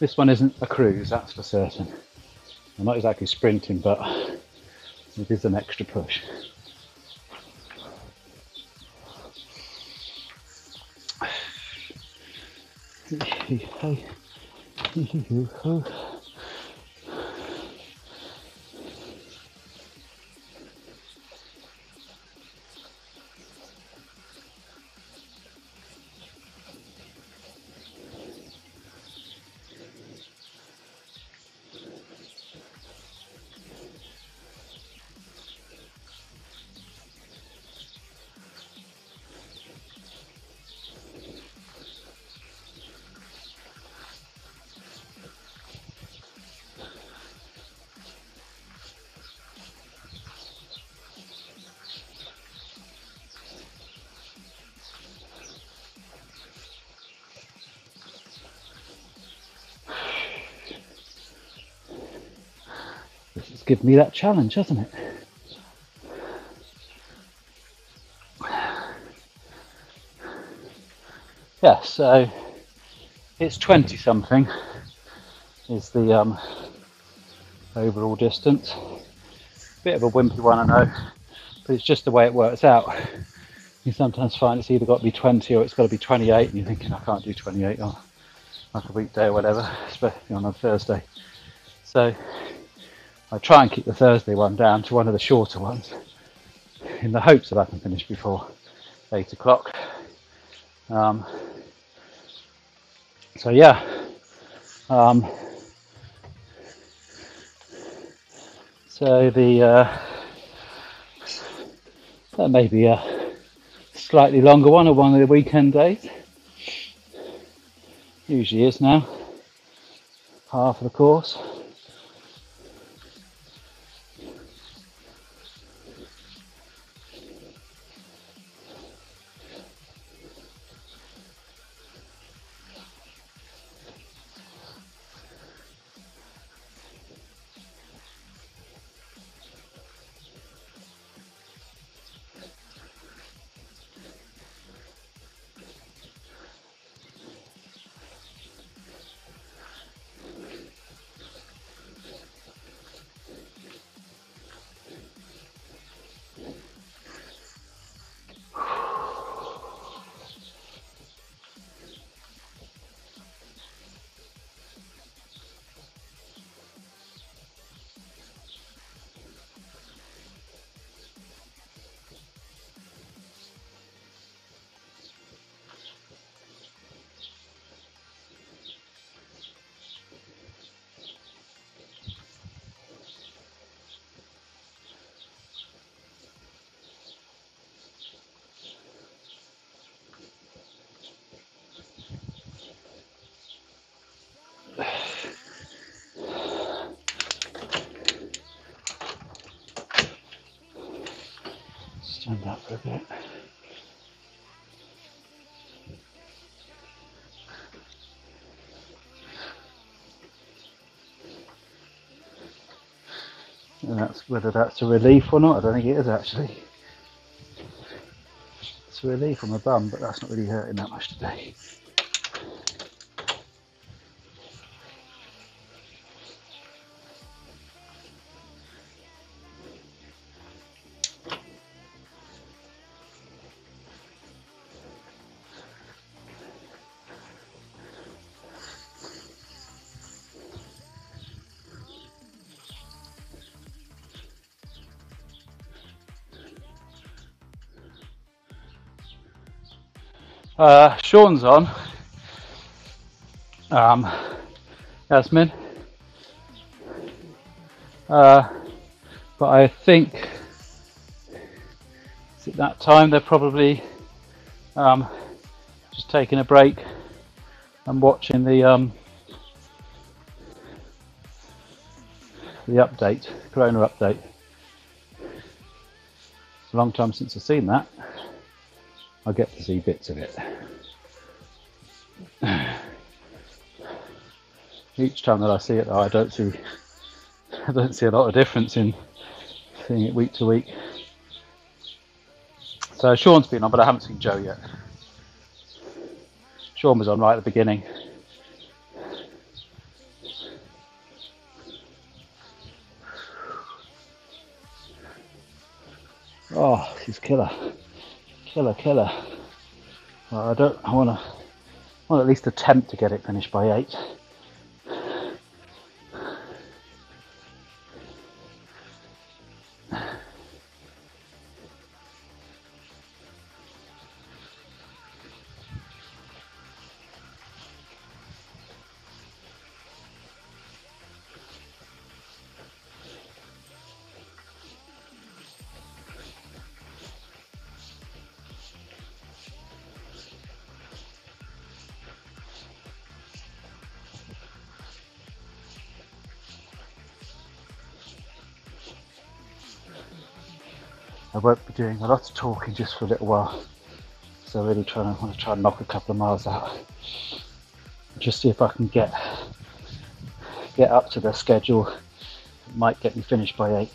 This one isn't a cruise, that's for certain. I'm not exactly sprinting, but it is an extra push. Give me that challenge, hasn't it? Yeah, so it's twenty something is the um, overall distance. Bit of a wimpy one, I know, but it's just the way it works out. You sometimes find it's either got to be twenty or it's got to be twenty-eight, and you're thinking, I can't do twenty-eight on like a weekday or whatever, especially on a Thursday. So I try and keep the Thursday one down to one of the shorter ones in the hopes that I can finish before eight o'clock. Um, so yeah, um, so the uh, that may be a slightly longer one or one of the weekend days. Usually is now, half of the course. Stand up for a bit. And that that's whether that's a relief or not. I don't think it is actually. It's a relief on my bum, but that's not really hurting that much today. Uh, Sean's on. Um, Yasmin. Uh, but I think it's at that time they're probably um, just taking a break and watching the um, the update, Corona update. It's a long time since I've seen that. I get to see bits of it. Each time that I see it, I don't see, I don't see a lot of difference in seeing it week to week. So Sean's been on, but I haven't seen Joe yet. Sean was on right at the beginning. Oh, she's killer. Killer, killer. Well, I don't. I want to. Well, at least attempt to get it finished by eight. I won't be doing a lot of talking just for a little while, so I really trying to want to try and knock a couple of miles out. Just see if I can get get up to the schedule. It might get me finished by eight.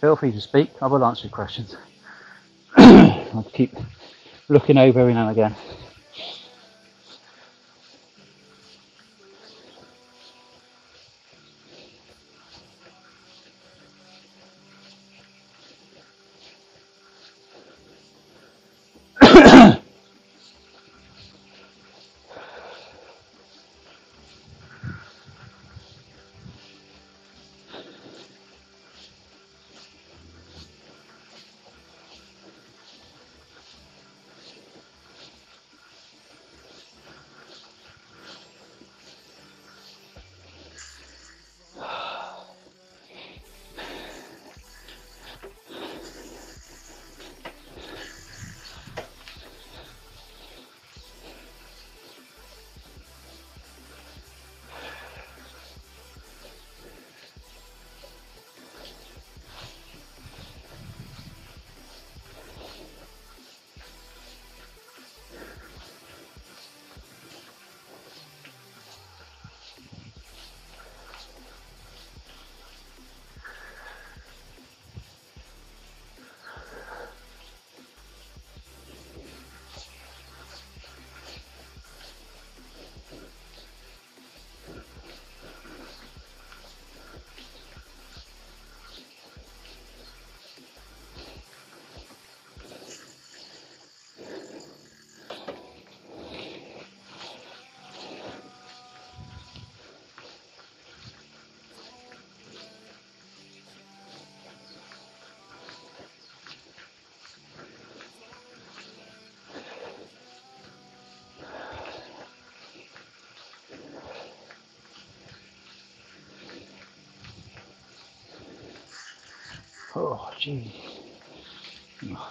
Feel free to speak, I will answer your questions. I'll keep looking over every now and again. Oh, gee. Oh.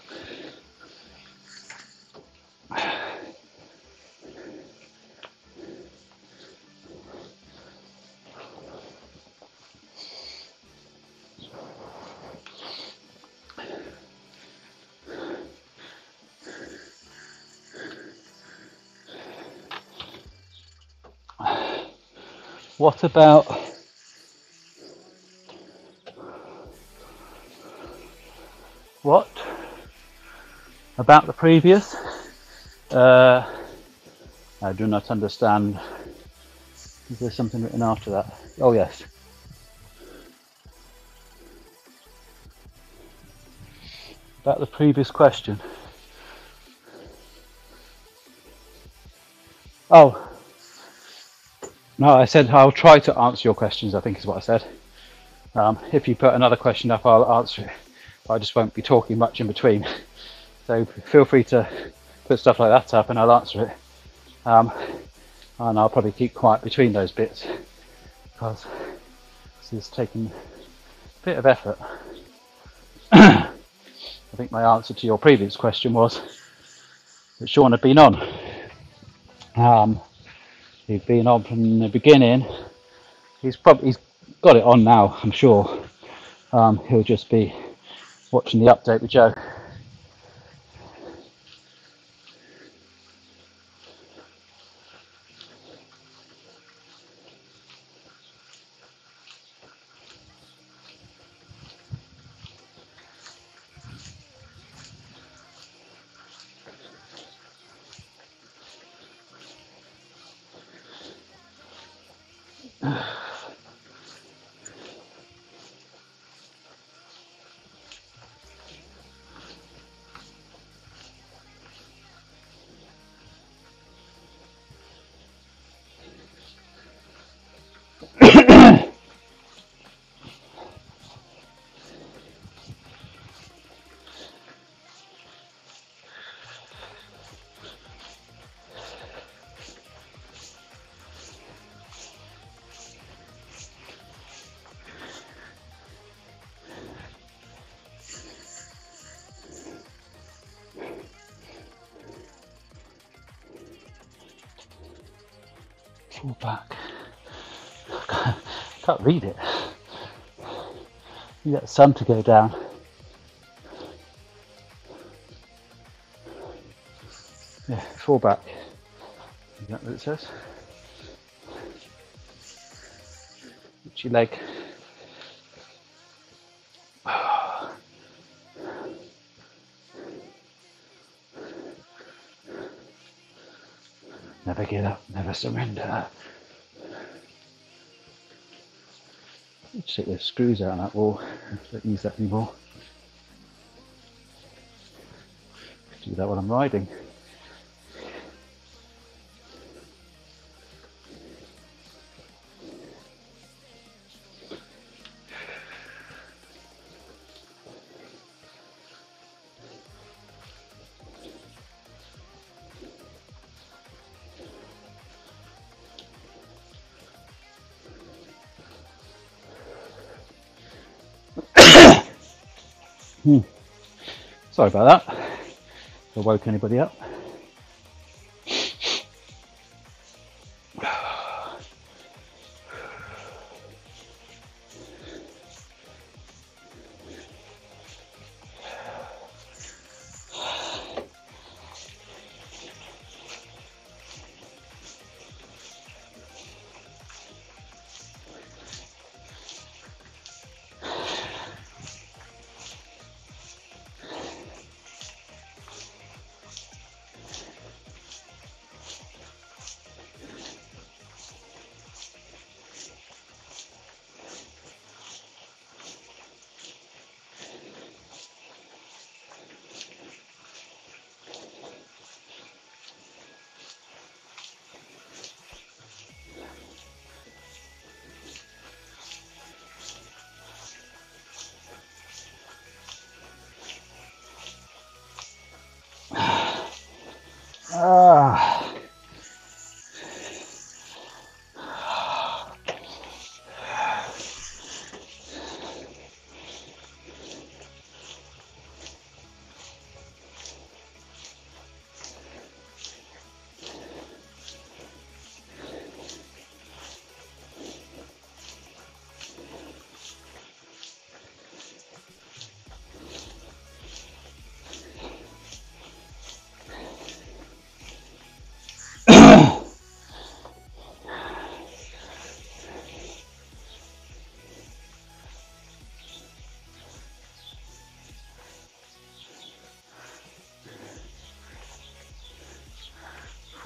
What about what about the previous? Uh, I do not understand. Is there something written after that? Oh yes. About the previous question. Oh. No, I said I'll try to answer your questions, I think is what I said. Um, if you put another question up, I'll answer it. I just won't be talking much in between. So feel free to put stuff like that up and I'll answer it. Um, and I'll probably keep quiet between those bits because this is taking a bit of effort. I think my answer to your previous question was that Sean had been on. Um, He's been on from the beginning. He's probably he's got it on now, I'm sure. Um, he'll just be watching the update with Joe. Back. I can't read it. You got sun to go down. Yeah, fall back. Is that what it says? Put your leg. Never give up, never surrender. Check the screws out on that wall. Don't use that anymore. Do that while I'm riding. Hmm. Sorry about that. If I woke anybody up.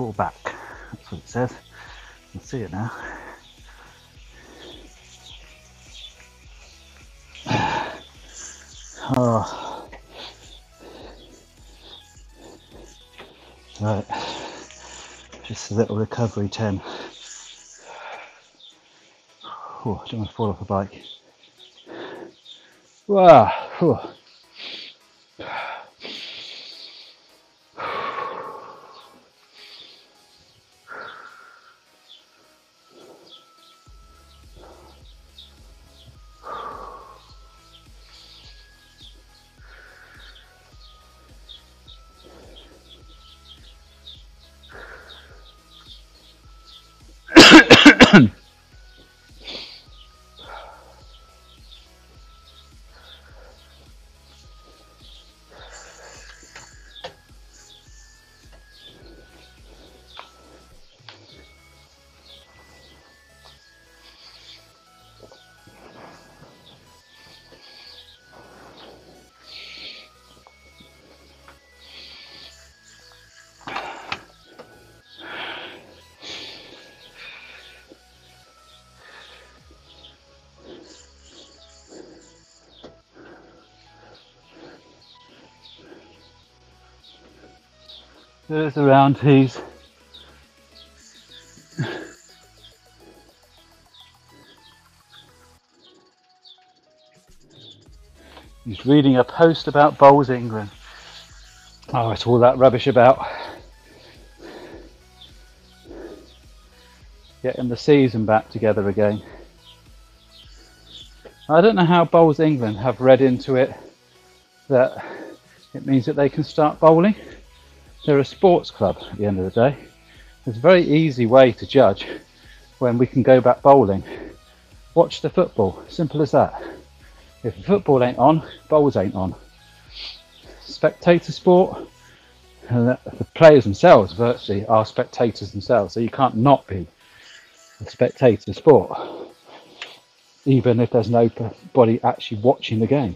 full back. That's what it says. You can see it now. Oh. Right. Just a little recovery ten. Oh, I don't want to fall off a bike. Wow. Oh. There's the round tees. He's reading a post about bowls England. Oh, it's all that rubbish about getting the season back together again. I don't know how bowls England have read into it that it means that they can start bowling. They're a sports club at the end of the day. There's a very easy way to judge when we can go back bowling. Watch the football, simple as that. If the football ain't on, bowls ain't on. Spectator sport, and the players themselves virtually are spectators themselves, so you can't not be a spectator sport, even if there's nobody actually watching the game.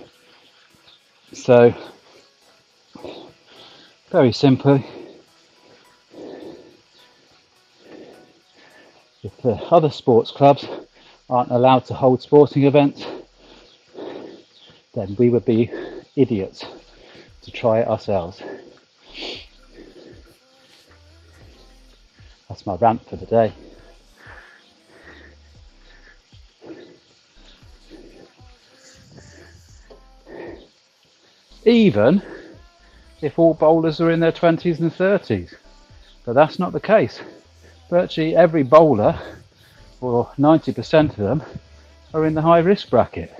So, very simply, if the other sports clubs aren't allowed to hold sporting events, then we would be idiots to try it ourselves. That's my rant for the day. Even if all bowlers are in their twenties and thirties, but that's not the case. Virtually every bowler, or ninety percent of them, are in the high risk bracket.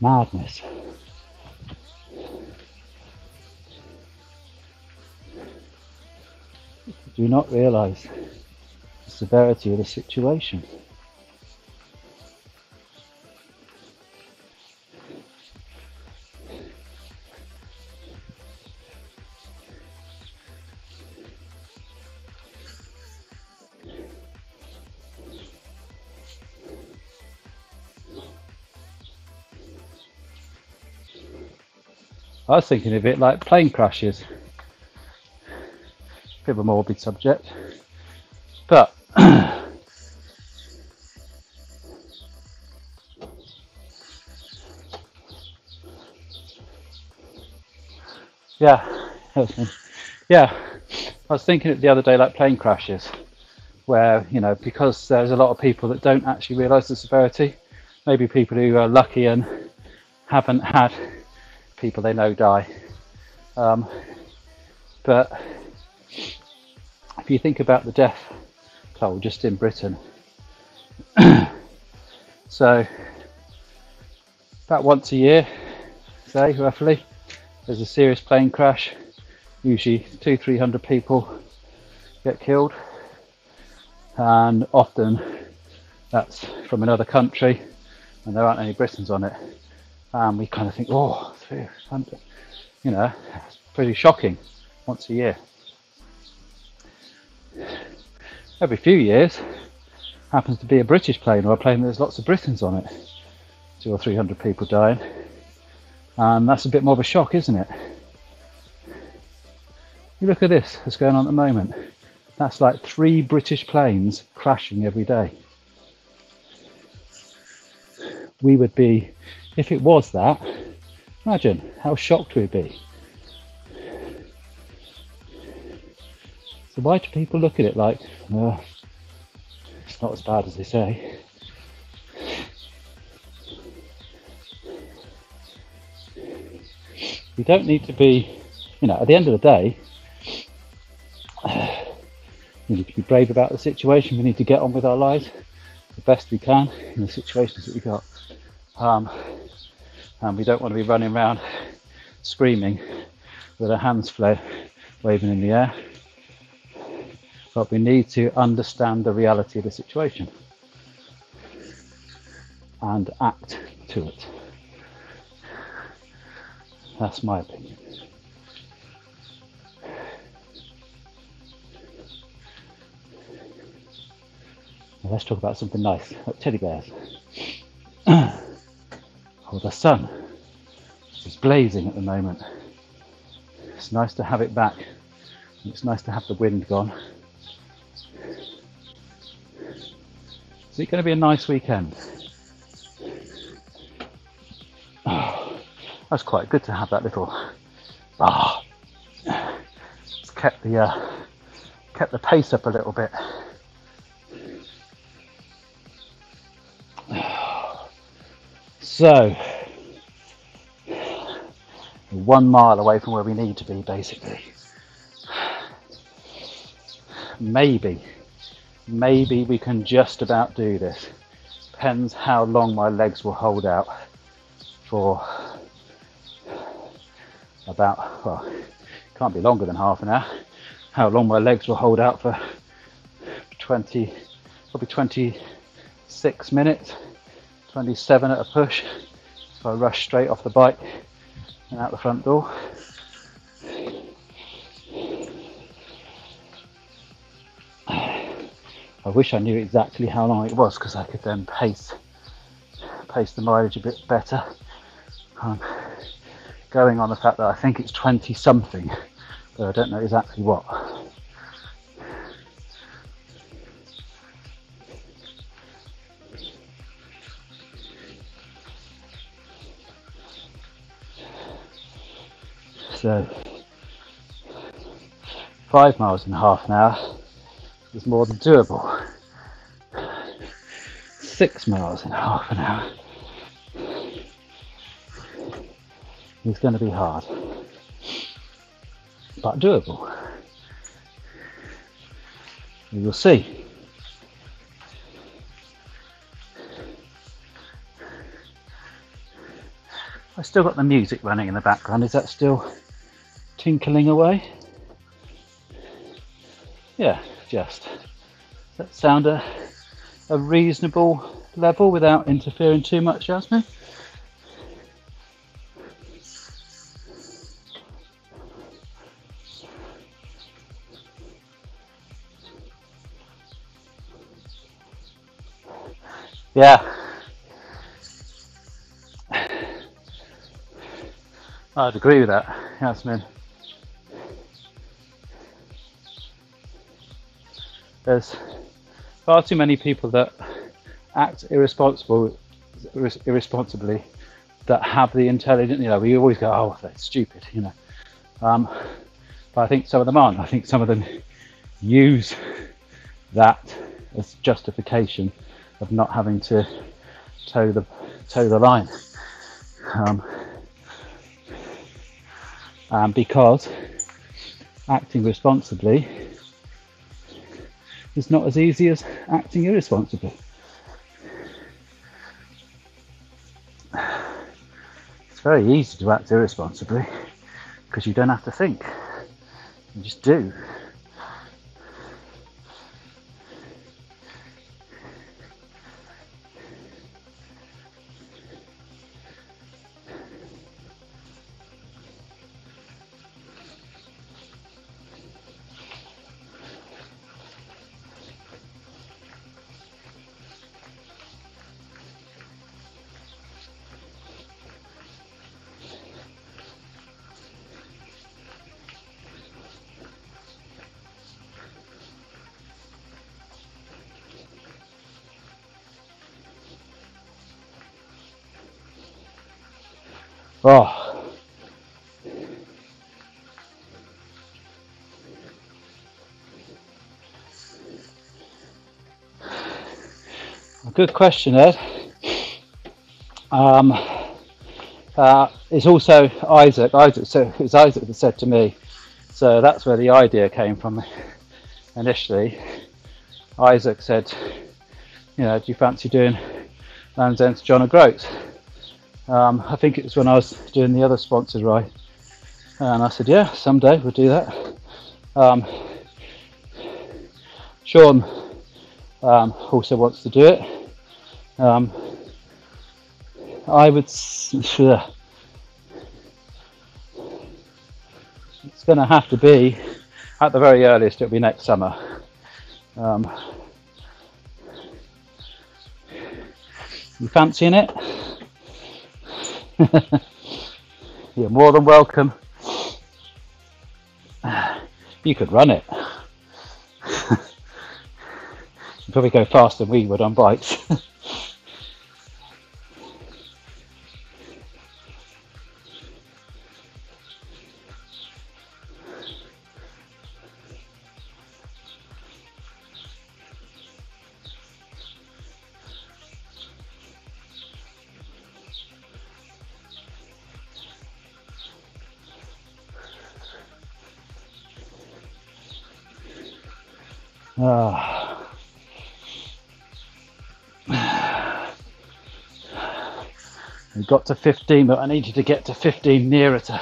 Madness. Do not realise the severity of the situation. I was thinking of it like plane crashes, a bit of a morbid subject, but yeah, yeah, I was thinking it the other day like plane crashes, where, you know, because there's a lot of people that don't actually realise the severity, maybe people who are lucky and haven't had people they know die, um, but if you think about the death toll just in Britain, so about once a year, say roughly, there's a serious plane crash. Usually two, three hundred people get killed, and often that's from another country, and there aren't any Britons on it. And we kind of think, oh, three hundred, you know, it's pretty shocking once a year. Every few years, happens to be a British plane or a plane where there's lots of Britons on it, two or three hundred people dying. And that's a bit more of a shock, isn't it? You look at this that's going on at the moment. That's like three British planes crashing every day. We would be, if it was that, imagine how shocked we'd be. So why do people look at it like, oh, it's not as bad as they say? You don't need to be, you know, at the end of the day, we need to be brave about the situation. We need to get on with our lives the best we can in the situations that we got. Um, and we don't want to be running around screaming with our hands flail, waving in the air. But we need to understand the reality of the situation and act to it. That's my opinion. Now let's talk about something nice, like teddy bears. Oh, the sun is blazing at the moment. It's nice to have it back. It's nice to have the wind gone. Is it going to be a nice weekend? That's quite good to have that little ah. It's kept the uh, kept the pace up a little bit. So one mile away from where we need to be, basically. Maybe, maybe we can just about do this. Depends how long my legs will hold out for. About, well, it can't be longer than half an hour. How long my legs will hold out for twenty, probably twenty-six minutes, twenty-seven at a push. If I rush straight off the bike and out the front door. I wish I knew exactly how long it was, because I could then pace, pace the mileage a bit better. Um, Going on the fact that I think it's twenty something, but I don't know exactly what. So five miles in half an hour is more than doable. Six miles in half an hour. It's going to be hard, but doable. We will see. I still got the music running in the background. Is that still tinkling away? Yeah, just. Does that sound a, a reasonable level without interfering too much, Jasmine? Yeah, I'd agree with that, Yasmin. There's far too many people that act irresponsible, irresponsibly, that have the intelligence. You know, we always go, oh, they're stupid, you know. Um, but I think some of them aren't. I think some of them use that as justification of not having to toe the toe the line, um, and because acting responsibly is not as easy as acting irresponsibly. It's very easy to act irresponsibly because you don't have to think; you just do. Oh. Good question, Ed. Um, uh, it's also Isaac. Isaac. So it's Isaac that said to me. So that's where the idea came from initially. Isaac said, "You know, do you fancy doing Land's End to John O'Groats?" Um, I think it was when I was doing the other sponsors ride, and I said, "Yeah, someday we'll do that." Um, Sean um, also wants to do it. Um, I would. Sure. It's going to have to be, at the very earliest, it'll be next summer. Um, you fancying it? You're more than welcome. You could run it. You'd probably go faster than we would on bikes. Oh. We got to fifteen, but I needed to get to fifteen nearer to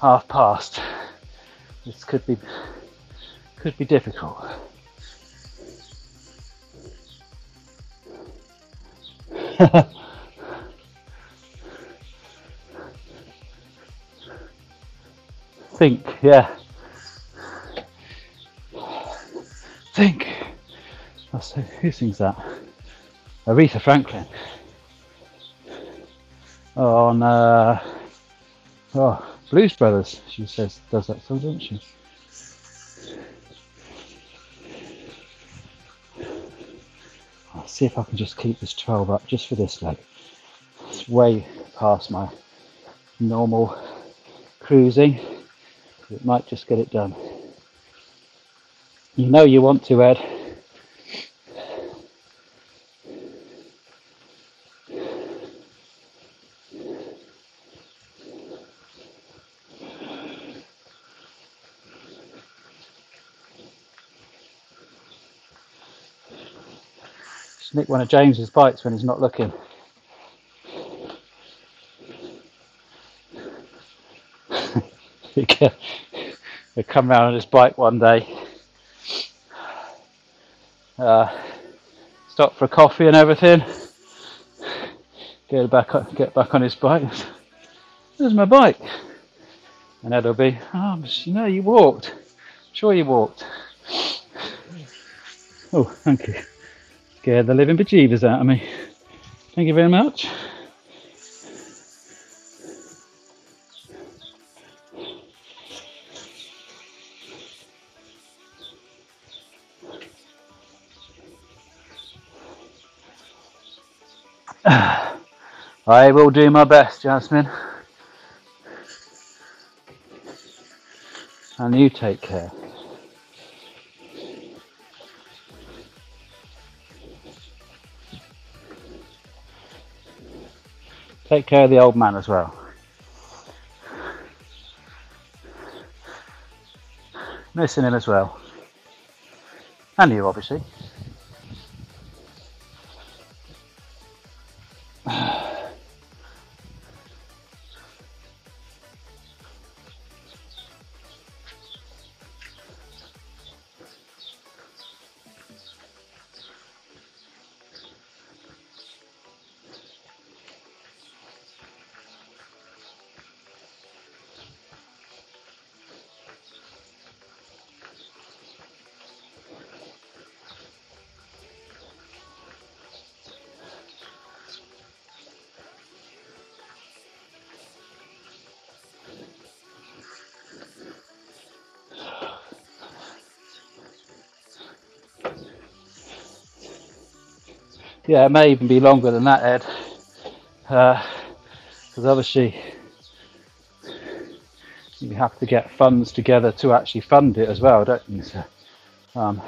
half past. This could be could be difficult. Think, yeah. Think. That's, who sings that? Aretha Franklin. On uh, oh, Blues Brothers. She says does that song, doesn't she? I'll see if I can just keep this twelve up just for this leg. It's way past my normal cruising. It might just get it done. You know you want to, Ed. Snick one of James's bikes when he's not looking. He'll come round on his bike one day. Uh, stop for a coffee and everything. Get back, on, get back on his bike. There's my bike, and Ed'll be, oh, you know, you walked. Sure, you walked. Oh, thank you. Scared the living bejeebers out of me. Thank you very much. I will do my best, Jasmine. And you take care. Take care of the old man as well. Missing him as well. And you, obviously. Yeah, it may even be longer than that, Ed, because uh, obviously have to get funds together to actually fund it as well, don't you? So, um,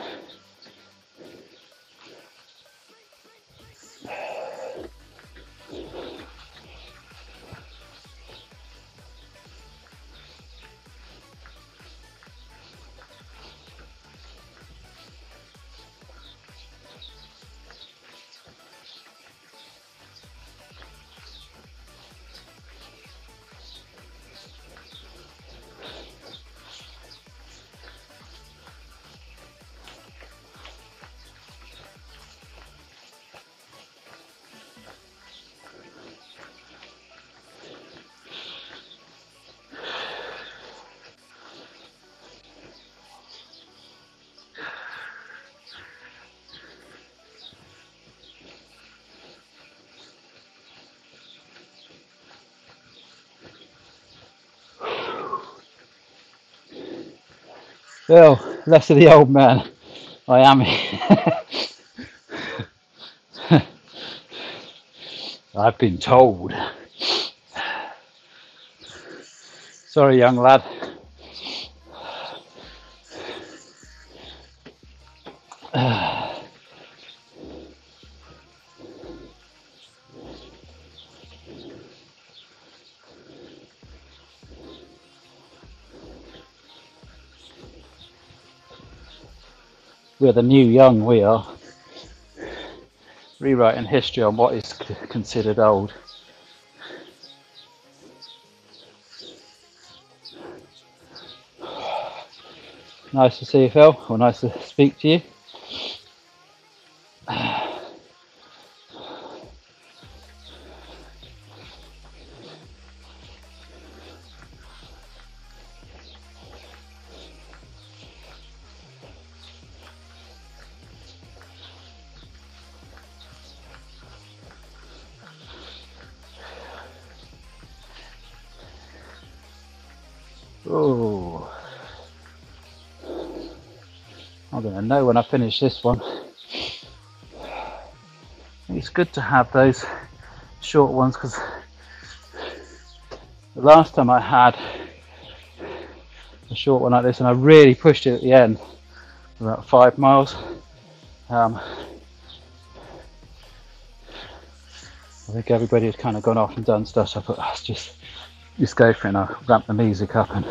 Well, less of the old man, I am. I've been told. Sorry, young lad. We're the new young, we are. Rewriting history on what is considered old. Nice to see you, Phil, or nice to speak to you. Oh, I'm going to know when I finish this one. It's good to have those short ones, because the last time I had a short one like this and I really pushed it at the end, about five miles. Um, I think everybody had kind of gone off and done stuff, so I thought, that's just... just go for it, and I ramped the music up and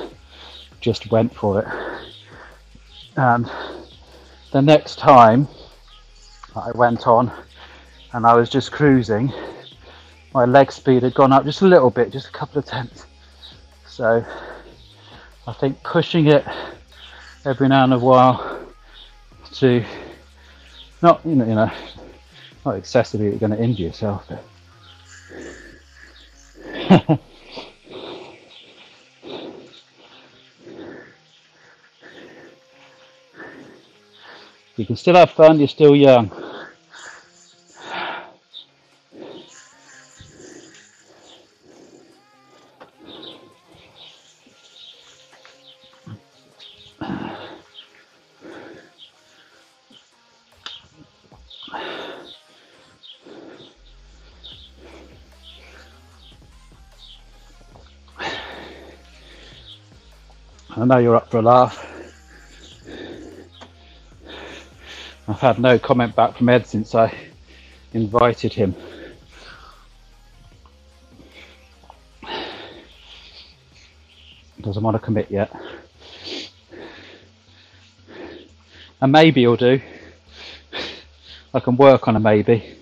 just went for it. And the next time I went on and I was just cruising, my leg speed had gone up just a little bit, just a couple of tenths. So I think pushing it every now and a while to not, you know, you know not excessively, you're going to injure yourself. But you can still have fun, you're still young. I know you're up for a laugh. I've had no comment back from Ed since I invited him. Doesn't want to commit yet. And maybe he'll do. I can work on a maybe.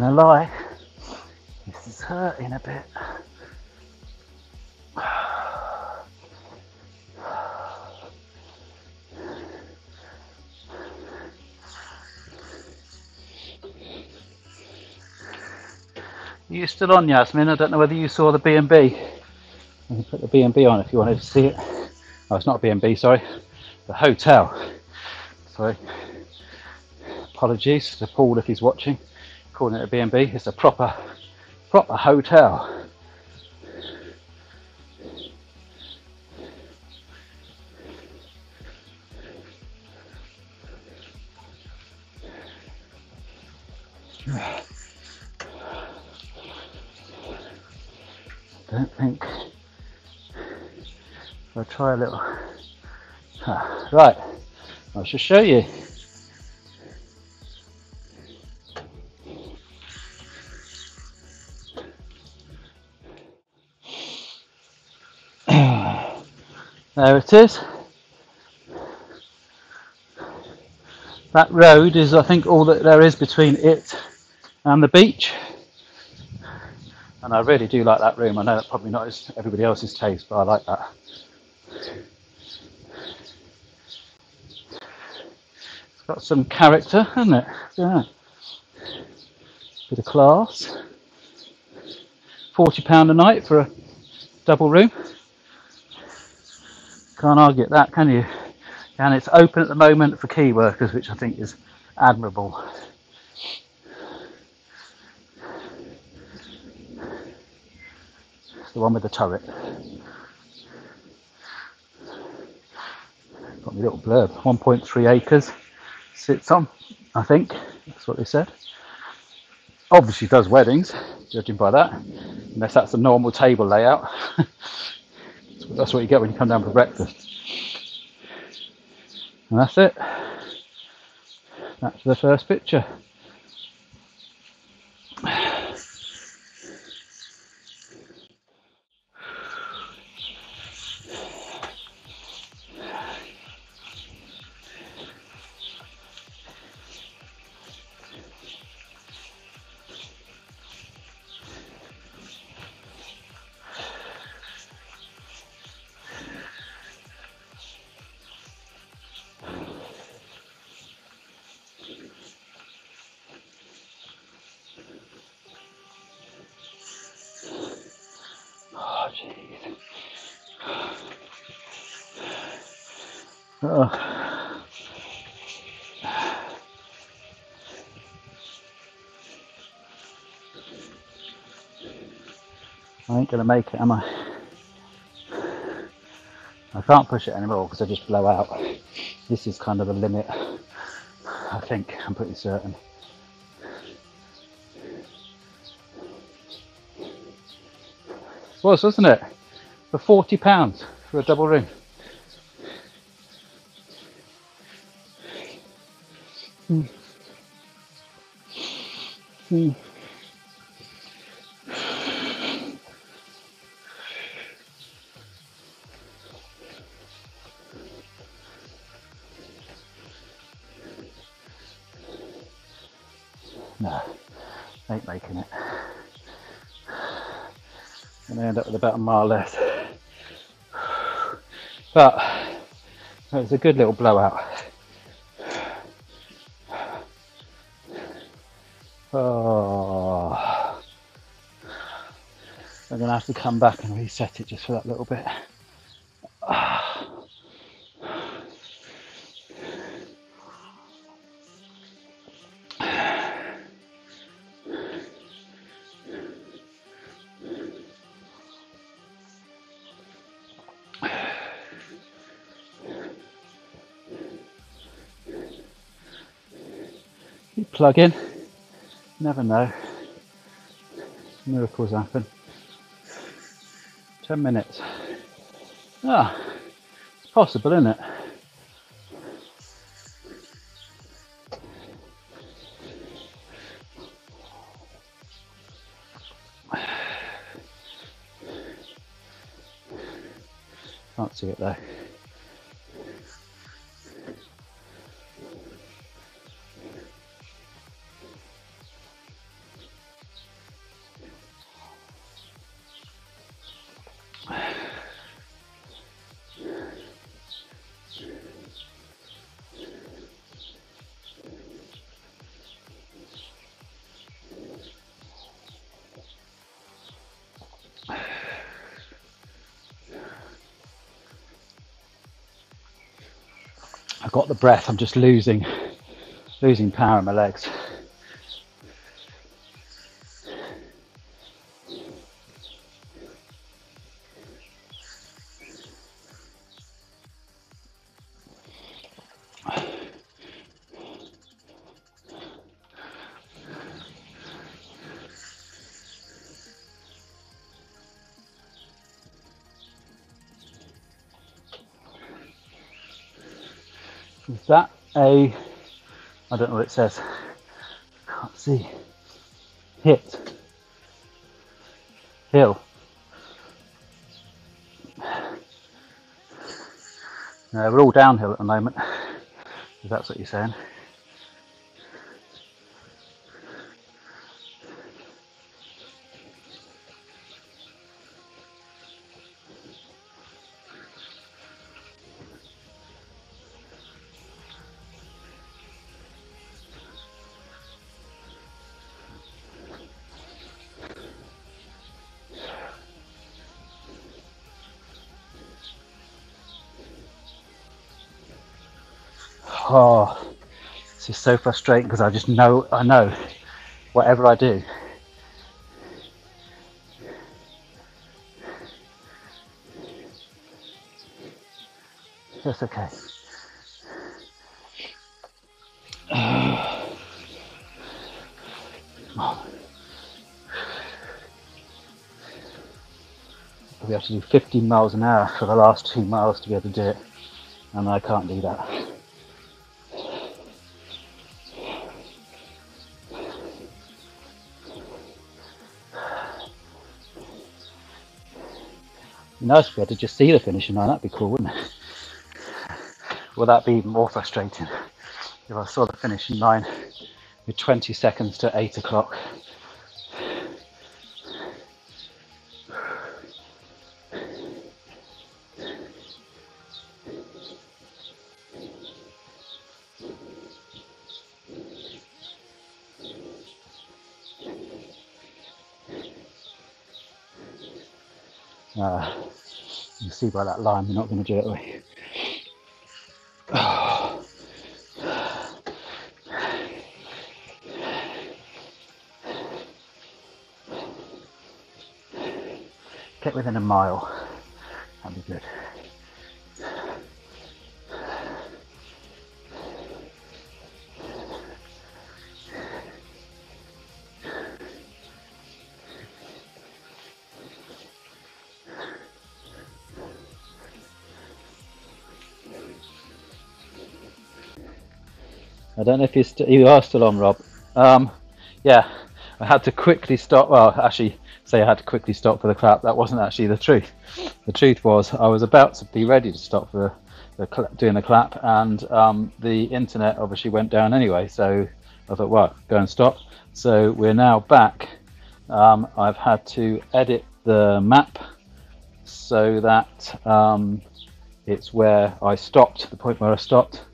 gonna lie, this is hurting a bit. You're still on, Yasmin. I don't know whether you saw the B and B. I can put the B and B on if you wanted to see it. Oh, it's not B and B, sorry. The hotel. Sorry. Apologies to Paul if he's watching. Calling it a B and B. It's a proper, proper hotel. Don't think I'll try a little. Ah, right, I shall show you. There it is. That road is, I think, all that there is between it and the beach. And I really do like that room. I know that probably not is everybody else's taste, but I like that. It's got some character, hasn't it? Yeah. Bit of class. forty pounds a night for a double room. Can't argue at that, can you? And it's open at the moment for key workers, which I think is admirable. The one with the turret. Got my little blurb. one point three acres sits on, I think. That's what they said. Obviously does weddings, judging by that. Unless that's the normal table layout. That's what you get when you come down for breakfast. And that's it. That's the first picture. Uh-oh. I ain't gonna make it, am I? I can't push it anymore because I just blow out. This is kind of the limit, I think. I'm pretty certain. It was, wasn't it? For forty pounds for a double room. Hmm. Hmm. No, ain't making it. And I end up with about a mile left. But that was a good little blowout. Oh, I'm gonna have to come back and reset it just for that little bit. Oh. You plug in. Never know. Miracles happen. Ten minutes. Ah, it's possible, isn't it? Can't see it though. got the breath. I'm just losing, losing power in my legs. Is that a, I don't know what it says, can't see, hit, hill, no, we're all downhill at the moment, if that's what you're saying. Oh, this is so frustrating because I just know, I know, whatever I do, that's okay. Uh, come on. We have to do fifteen miles an hour for the last two miles to be able to do it, and I can't do that. Nice if we had to just see the finishing line, that'd be cool, wouldn't it? Well, that'd be even more frustrating if I saw the finishing line with twenty seconds to eight o'clock. Uh, you see by that line, we're not going to do it, are we? Oh. Get within a mile, that'd be good. I don't know if you're you are still on, Rob. Um, yeah, I had to quickly stop. Well, actually, say I had to quickly stop for the clap. That wasn't actually the truth. The truth was I was about to be ready to stop for the, the doing the clap, and um, the internet obviously went down anyway. So I thought, well, go and stop. So we're now back. Um, I've had to edit the map so that um, it's where I stopped, the point where I stopped,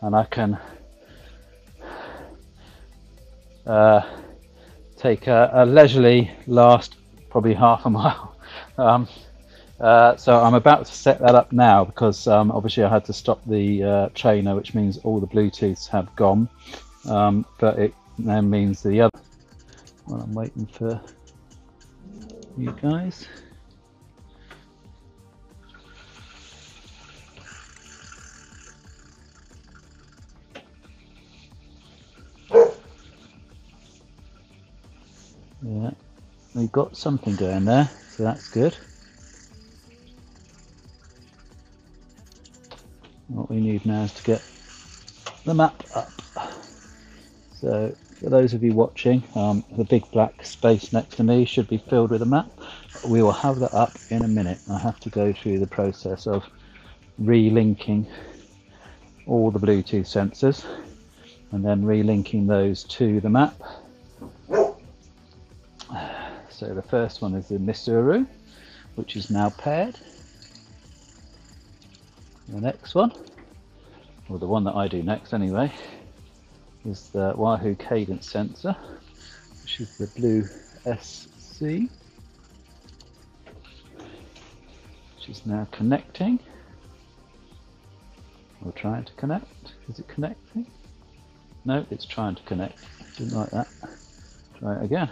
and I can. Uh, take a, a leisurely last probably half a mile. Um, uh, so I'm about to set that up now because um, obviously I had to stop the uh, trainer, which means all the Bluetooths have gone, um, but it then means the other. Well, I'm waiting for you guys. Yeah, we've got something going there, so that's good. What we need now is to get the map up. So for those of you watching, um, the big black space next to me should be filled with a map. We will have that up in a minute. I have to go through the process of relinking all the Bluetooth sensors and then relinking those to the map. So the first one is the Misuro, which is now paired. The next one, or the one that I do next anyway, is the Wahoo cadence sensor, which is the blue S C, which is now connecting. We're trying to connect. Is it connecting? No, it's trying to connect. Didn't like that. Try it again.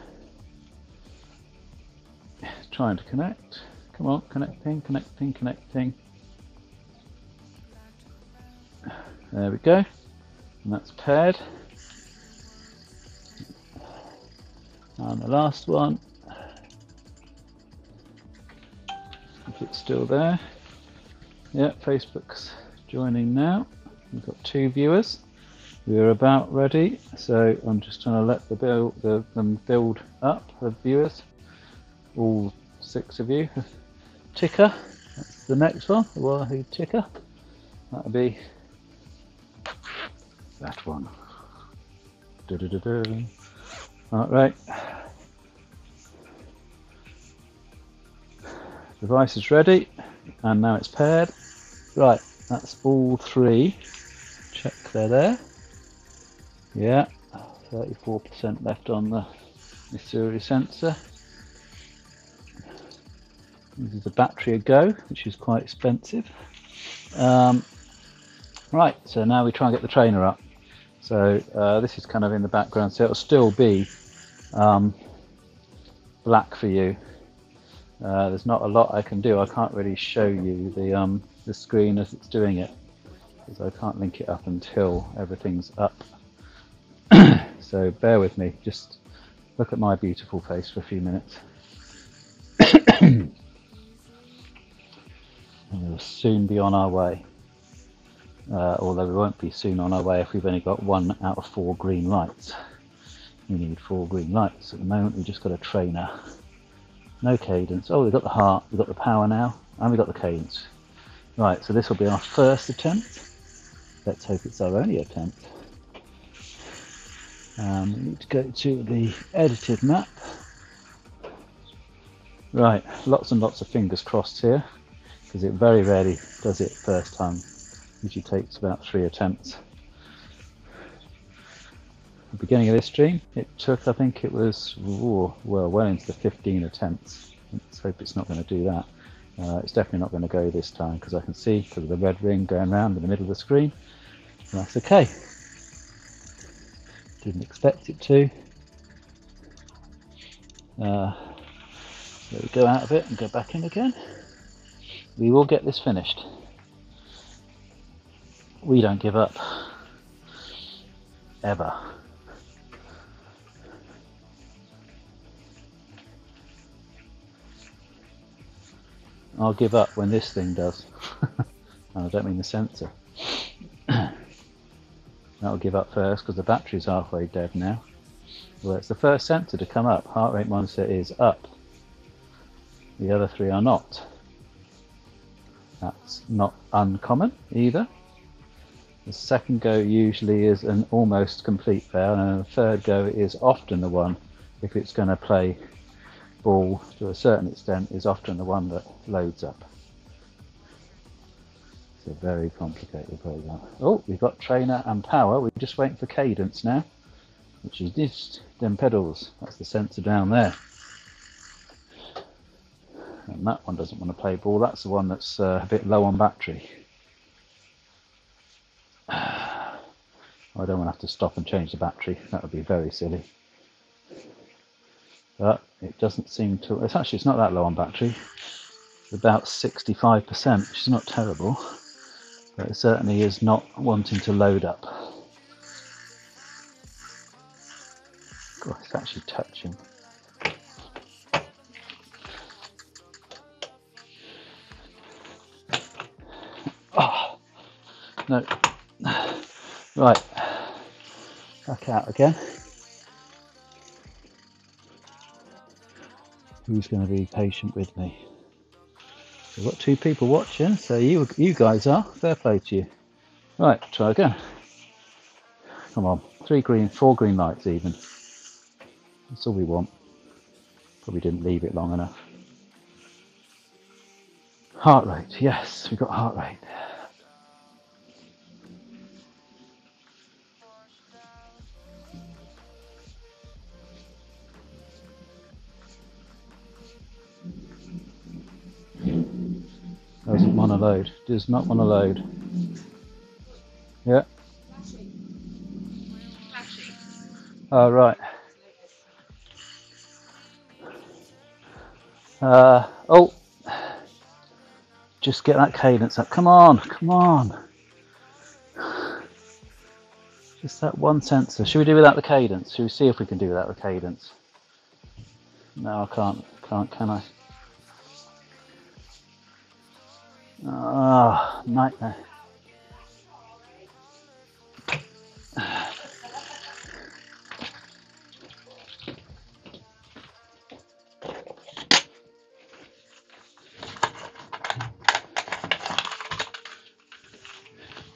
It's trying to connect. Come on, connecting, connecting, connecting. There we go. And that's paired. And the last one. If it's still there. Yeah, Facebook's joining now. We've got two viewers. We're about ready, so I'm just trying to let the build the, them build up the viewers. All six of you. Ticker. That's the next one. The Wahoo ticker. That'll be that one. Du -du -du -du. All right. Device is ready, and now it's paired. Right, that's all three. Check they're there. Yeah, thirty-four percent left on the Misuro sensor. This is a battery ago, which is quite expensive. Um, right, so now we try and get the trainer up. So uh, this is kind of in the background, so it'll still be um, black for you. Uh, there's not a lot I can do. I can't really show you the, um, the screen as it's doing it, because I can't link it up until everything's up. So bear with me, just look at my beautiful face for a few minutes. And we'll soon be on our way, uh, although we won't be soon on our way if we've only got one out of four green lights. We need four green lights. At the moment we've just got a trainer, no cadence. Oh, we've got the heart, we've got the power now, and we've got the cadence. Right, so this will be our first attempt. Let's hope it's our only attempt. Um, we need to go to the edited map. Right, lots and lots of fingers crossed here, because it very rarely does it first time. Usually takes about three attempts. At the beginning of this stream, it took, I think it was, ooh, well, well into the fifteen attempts. Let's hope it's not going to do that. Uh, it's definitely not going to go this time, because I can see because of the red ring going around in the middle of the screen. And that's okay. Didn't expect it to. Uh, so we go out of it and go back in again. We will get this finished. We don't give up. Ever. I'll give up when this thing does. I don't mean the sensor. That'll give up first because the battery's halfway dead now. Well, it's the first sensor to come up. Heart rate monitor is up. The other three are not. That's not uncommon either. The second go usually is an almost complete fail, and the third go is often the one, if it's going to play ball to a certain extent, is often the one that loads up. It's a very complicated program. Oh, we've got trainer and power. We're just waiting for cadence now, which is this, them pedals. That's the sensor down there. And that one doesn't want to play ball. That's the one that's uh, a bit low on battery. I don't want to have to stop and change the battery. That would be very silly. But it doesn't seem to, it's actually, it's not that low on battery. It's about sixty-five percent, which is not terrible. But it certainly is not wanting to load up. God, it's actually touching. Oh, no. Right. Back out again. Who's going to be patient with me? We've got two people watching, so you you guys are. Fair play to you. Right, try again. Come on, three green, four green lights even. That's all we want. Probably didn't leave it long enough. Heart rate, yes, we've got heart rate. Doesn't want to load, does not want to load. Yeah. Oh, right. Uh, oh, just get that cadence up. Come on, come on. Just that one sensor. Should we do without the cadence? Should we see if we can do without the cadence? No, I can't. Can't, can I? Ah, oh, nightmare.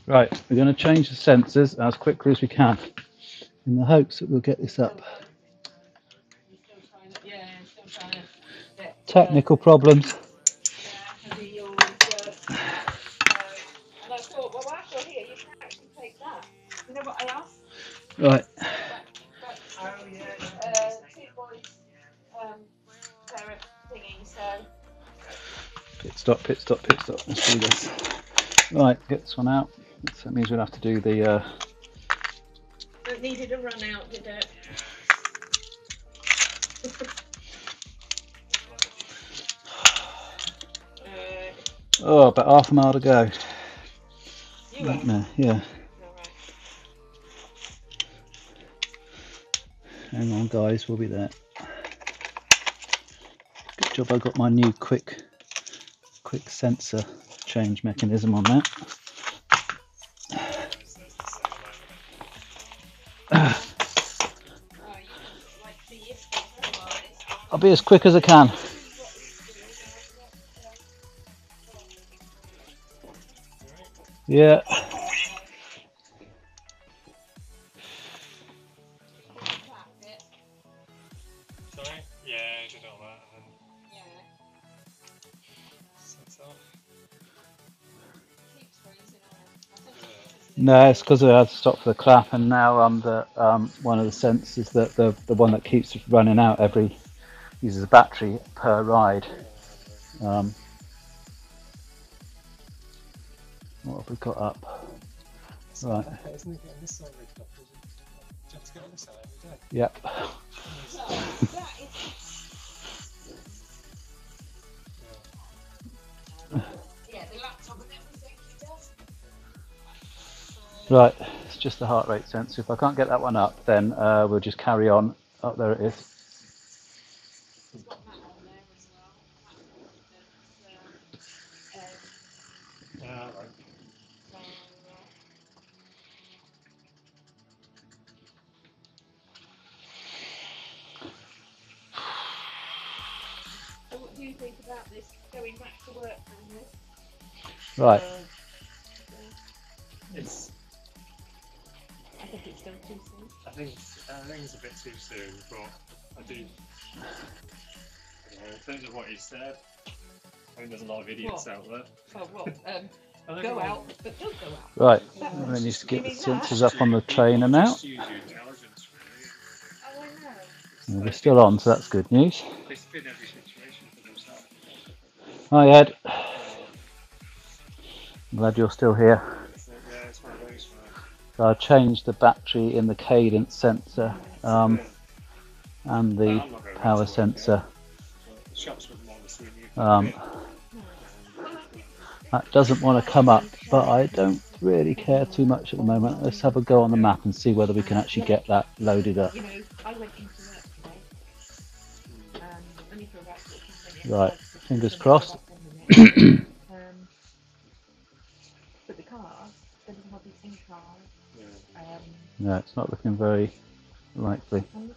Right, we're going to change the sensors as quickly as we can in the hopes that we'll get this up. Technical problems. Right. Pit stop, pit stop, pit stop. Let's do this. Right, get this one out. So that means we'll have to do the. Uh... It needed a run out, did it? uh, oh, about half a mile to go. You right now, yeah. Right. Hang on, guys, we'll be there. Good job, I got my new quick, quick sensor change mechanism on that. I'll be as quick as I can. Yeah. Sorry? Yeah, I did all that. And yeah. Sets off. No, it's because I had to stop for the clap, and now um, the, um, one of the sensors that the, the one that keeps running out every. Uses a battery per ride. Um, what have we got up? Right. Yep. Right, it's just the heart rate sensor. If I can't get that one up, then uh, we'll just carry on. Oh, there it is. Right. It's. I think it's done too soon. I think I think it's a bit too soon, but I do. I don't know, in terms of what you said, I think there's a lot of idiots what? out there. Well, what? Um, go, go out, one. But don't go out. Right. I need to get the sensors up on the trainer now. Really. Oh, I know. They're still on, so that's good news. They spin every situation for themselves. Hi, Ed. I'm glad you're still here. So I changed the battery in the cadence sensor um, and the power sensor. Um, that doesn't want to come up, but I don't really care too much at the moment. Let's have a go on the map and see whether we can actually get that loaded up. Right, fingers crossed. No, it's not looking very likely. No.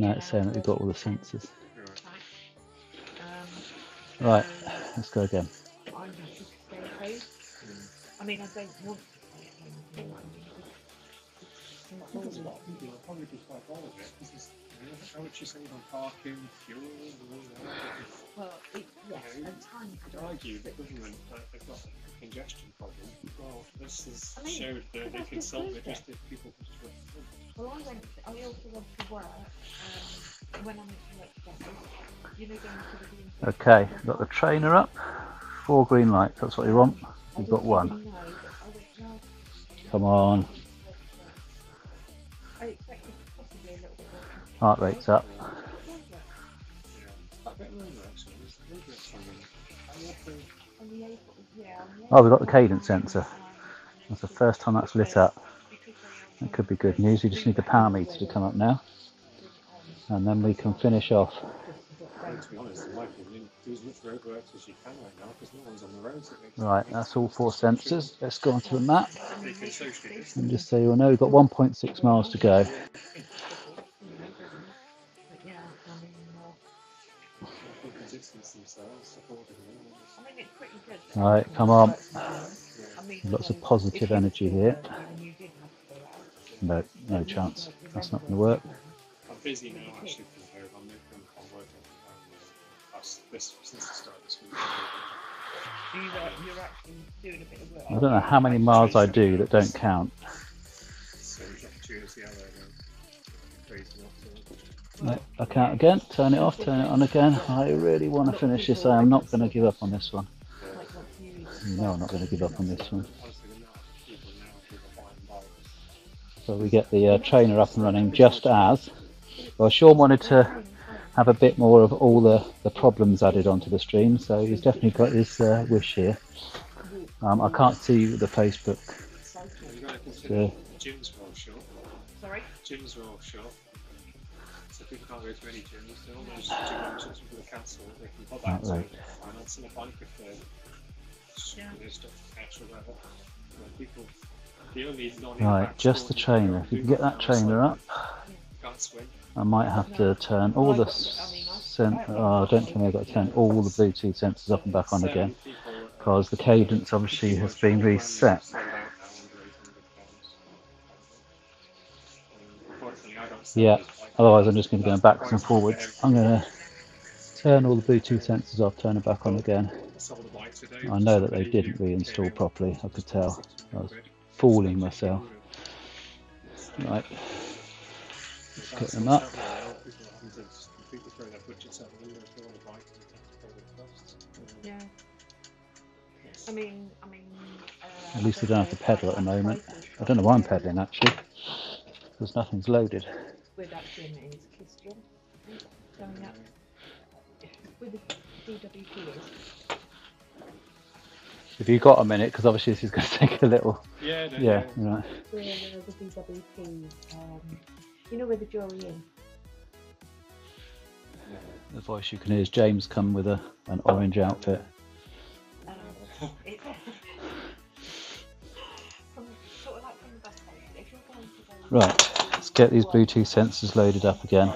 No, it's saying that we've got all the sensors. Right, let's go again. I mean, I don't want to. I think there's a lot of people who probably do quite well with it. This is, you know, how much you save on parking, fuel, and all that. Well, it, yes, you know, and time. You could argue that government, like, they've got a congestion problem. Well, this has I mean, showed that they can solve it just if people just work. Well, I went. I also went to work um, when I went to work. Okay, got the trainer up. Four green lights. That's what you want. You've got one. Come on. Heart rate's up. Oh, we've got the cadence sensor. That's the first time that's lit up. That could be good news. We just need the power meter to come up now, and then we can finish off. Right, that's all four sensors. Let's go onto the map and just so you'll know, we've got one point six miles to go. Right, come on. Lots of positive energy here. No, no chance. That's not going to work. I'm busy now, actually, from home. I'm working from home. Since the start of this week. You're actually doing a bit of work. I don't know how many miles I do that don't count. Right, I count again, turn it off, turn it on again. I really want to finish this. I am not going to give up on this one. No, I'm not going to give up on this one. So we get the uh, trainer up and running just as. Well, Sean wanted to have a bit more of all the, the problems added onto the stream, so he's definitely got his uh, wish here. Um, I can't see the Facebook. So. Gyms were all short. Sorry? Gyms were all short. So people can't go to any gyms. They're all just gym options with the council. They can put that to finance and a bike if they're just extra level. People. Right, just the trainer. If you can get that trainer up, I might have to turn all the sen oh, I don't think I've got to turn all the Bluetooth sensors up and back on again, because the cadence obviously has been reset. Yeah, otherwise I'm just going to go backwards and forwards. I'm going to turn all the Bluetooth sensors off, turn it back on again. I know that they didn't reinstall properly. I could tell. I was fooling myself. Right, let's get them up. Yeah. I mean, I mean. Uh, at least they don't have to pedal at the moment. I don't know why I'm pedaling actually, because nothing's loaded. If you've got a minute, because obviously this is going to take a little. Yeah, no, yeah, no. Right. We're the D W P, um, you know, where the jury is. The voice you can hear is James come with a an orange outfit. Um, it's from, sort of like from the bus station. If you're going to go right, let's get these Bluetooth sensors loaded up again.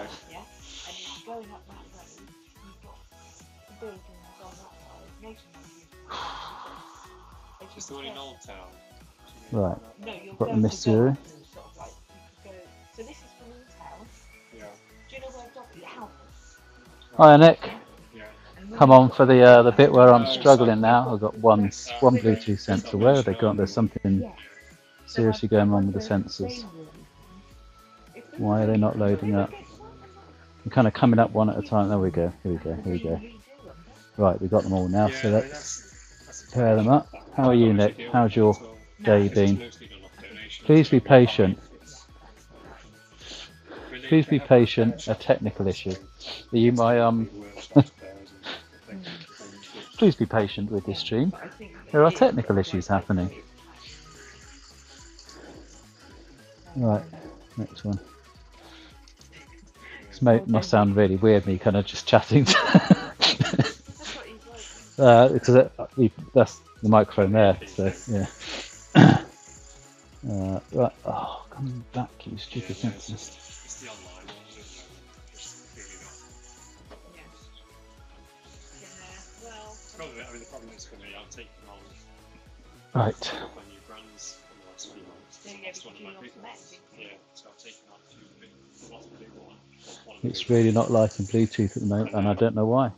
It's the one in Old Town. Right. No, you're got the Misuro. Sort of like, so this is from Old Town. Yeah. Do you know where Dobby House is? Hi, Nick. Yeah. Come on for the uh, the bit where I'm struggling now. I've got one one Bluetooth sensor. Where have they gone? There's something seriously going wrong with the sensors. Why are they not loading up? I'm kind of coming up one at a time. There we go. Here we go. Here we go. Right, we've got them all now. So let's pair them up. How are you, Nick? How's your day been? Please be patient. Please be patient. A technical issue. Are you my um? Please be patient with this stream. There are technical issues happening. Right, next one. This may, must sound really weird, me kind of just chatting. Uh, because it, we, that's the microphone there, so yeah. uh, right, oh, come back, you stupid yeah, sensor. It's, it's the online one, isn't it? I mean, the problem is for me, I'll take them on. Right. My new brands in the last few months. It's one of my big ones. Yeah, so I've taken on a lot of big ones. It's really not liking Bluetooth at the moment, and I don't know why.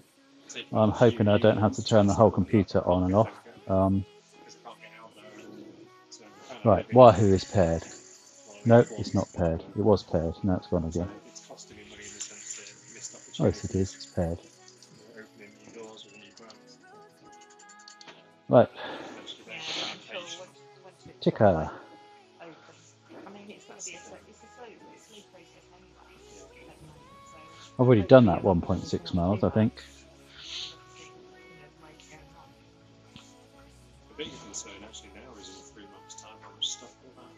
I'm hoping I don't have to turn the whole computer on and off. Um, right, Wahoo is paired. No, it's not paired. It was paired. Now it's gone again. It's costing me money in the sense of missed opportunity. Yes, it is. It's paired. You're opening new doors with new brands. Right. Ticker. I've already done that one point six miles, I think. The biggest concern actually now is in three months' time how much stuff will have,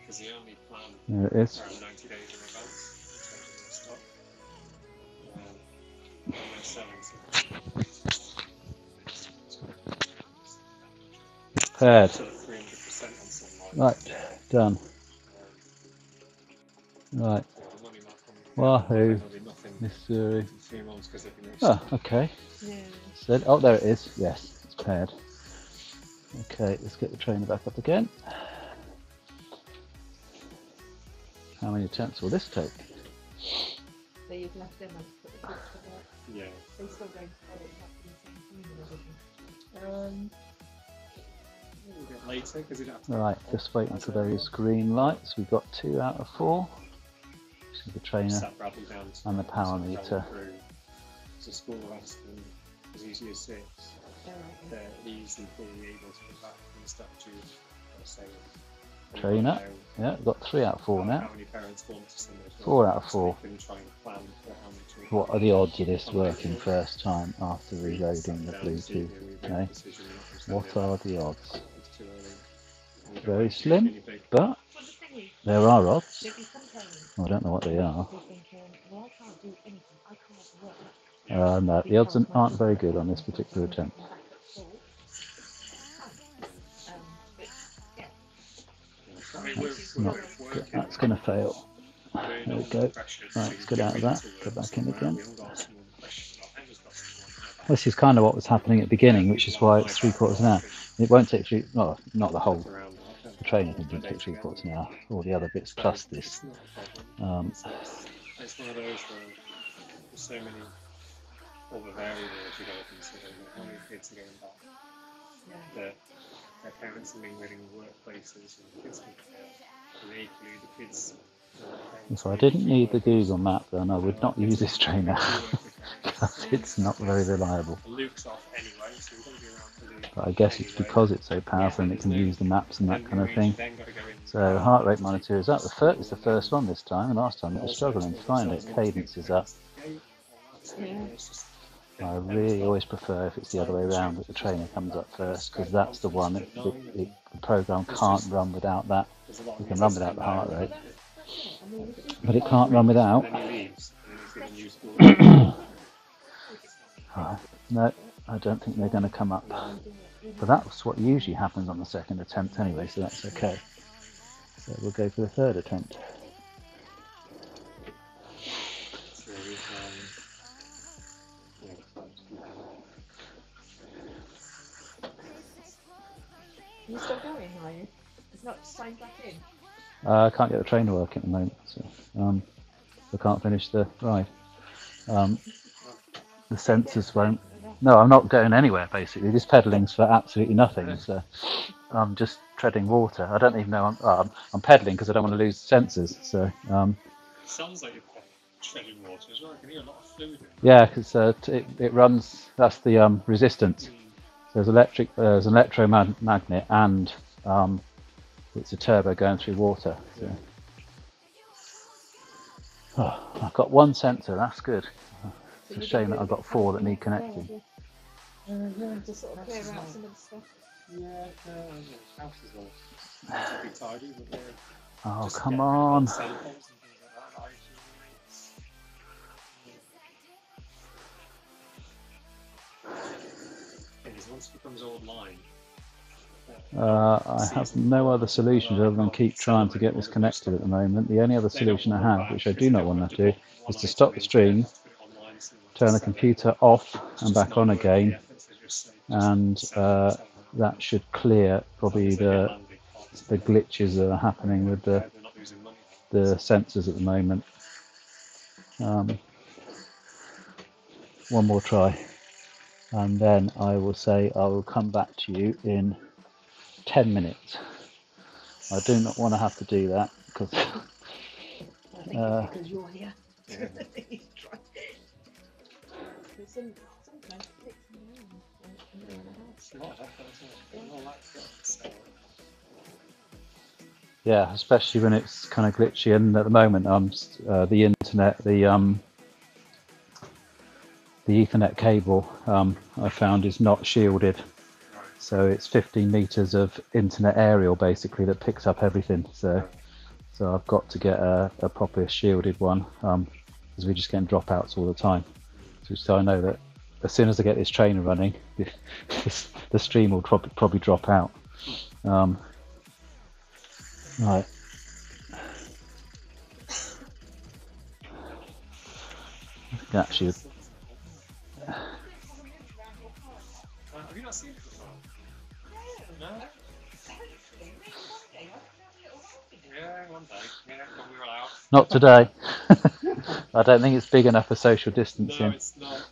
because the only plan there it is around ninety days in advance in terms of the stock. Paired. Right, done. Right. Wahoo. Misuro. Oh, okay. Yeah. So, oh, there it is. Yes, it's paired. Okay, let's get the trainer back up again. How many attempts will this take? So you've left them and put the clips in there? Yeah. They're still going to edit. Um, we'll get later because you don't have to. Right, just wait until there is green lights. We've got two out of four. The trainer and the power meter. So school last and as easy as six. They're easily fully able to come back and start to say trainer. Yeah, we've got three out of four now. How many parents want to send their four out of four. What are the odds of this working first time after reloading the Bluetooth? Okay. What are the odds? Very slim, but there are odds. I don't know what they are. Uh, no, the odds aren't very good on this particular attempt. That's, not, that's going to fail. There we go. Right, let's get out of that. Go back in again. This is kind of what was happening at the beginning, which is why it's three quarters an hour. It won't take three, well, not the whole. The trainer can do three quarters now, all the other bits plus this. Um, it's one of those where there's so many other variables you got to consider. How many kids are going back? Their, their parents are mingling with workplaces and kids can include the kids. If I didn't need the Google map, then I would not use this trainer because it's not very reliable. But I guess it's because it's so powerful and it can use the maps and that kind of thing. So heart rate monitor is up. It's the first one this time, and last time it was struggling to find it. Cadence is up. I really always prefer if it's the other way around that the trainer comes up first, because that's the one that it, it, the program can't run without that. You can run without the heart rate, but it can't run without. Oh, no, I don't think they're going to come up. But that's what usually happens on the second attempt anyway, so that's okay. So we'll go for the third attempt. You're still going, are you? It's not signed back in. Uh, I can't get the train to work at the moment, so um, I can't finish the ride. Um, the sensors won't. No, I'm not going anywhere, basically. This pedalling's for absolutely nothing, so I'm just treading water. I don't even know I'm, oh, I'm, I'm pedalling because I don't want to lose the sensors. So, um, it sounds like you're treading water as well. I can hear a lot of fluid. Yeah, because uh, it, it runs, that's the um, resistance. So there's, electric, uh, there's an electromagnet and um, it's a turbo going through water. So. Oh, I've got one sensor, that's good. It's a shame that I've got four that need connecting. Oh, come on. Uh, I have no other solutions other than keep trying to get this connected at the moment. The only other solution I have, which I do not want to do, is to stop the stream, turn the computer off and back on again, and uh, that should clear probably the, the glitches that are happening with the, the sensors at the moment. Um, one more try. And then I will say I will come back to you in ten minutes. I do not want to have to do that because I think uh, it's because you're here. Yeah. He's trying. There's some some place six million in the house. Yeah, especially when it's kind of glitchy, and at the moment, um, uh, the internet, the um, the Ethernet cable, um, I found is not shielded, so it's fifteen meters of internet aerial basically that picks up everything. So, so I've got to get a, a proper shielded one, um, because we just get dropouts all the time. So, so I know that as soon as I get this trainer running, the, the stream will probably probably drop out. Um, Right. Actually, have you not seen it before? No. No. Yeah, one day. Yeah, when we were out. Not today. I don't think it's big enough for social distancing. No, it's not.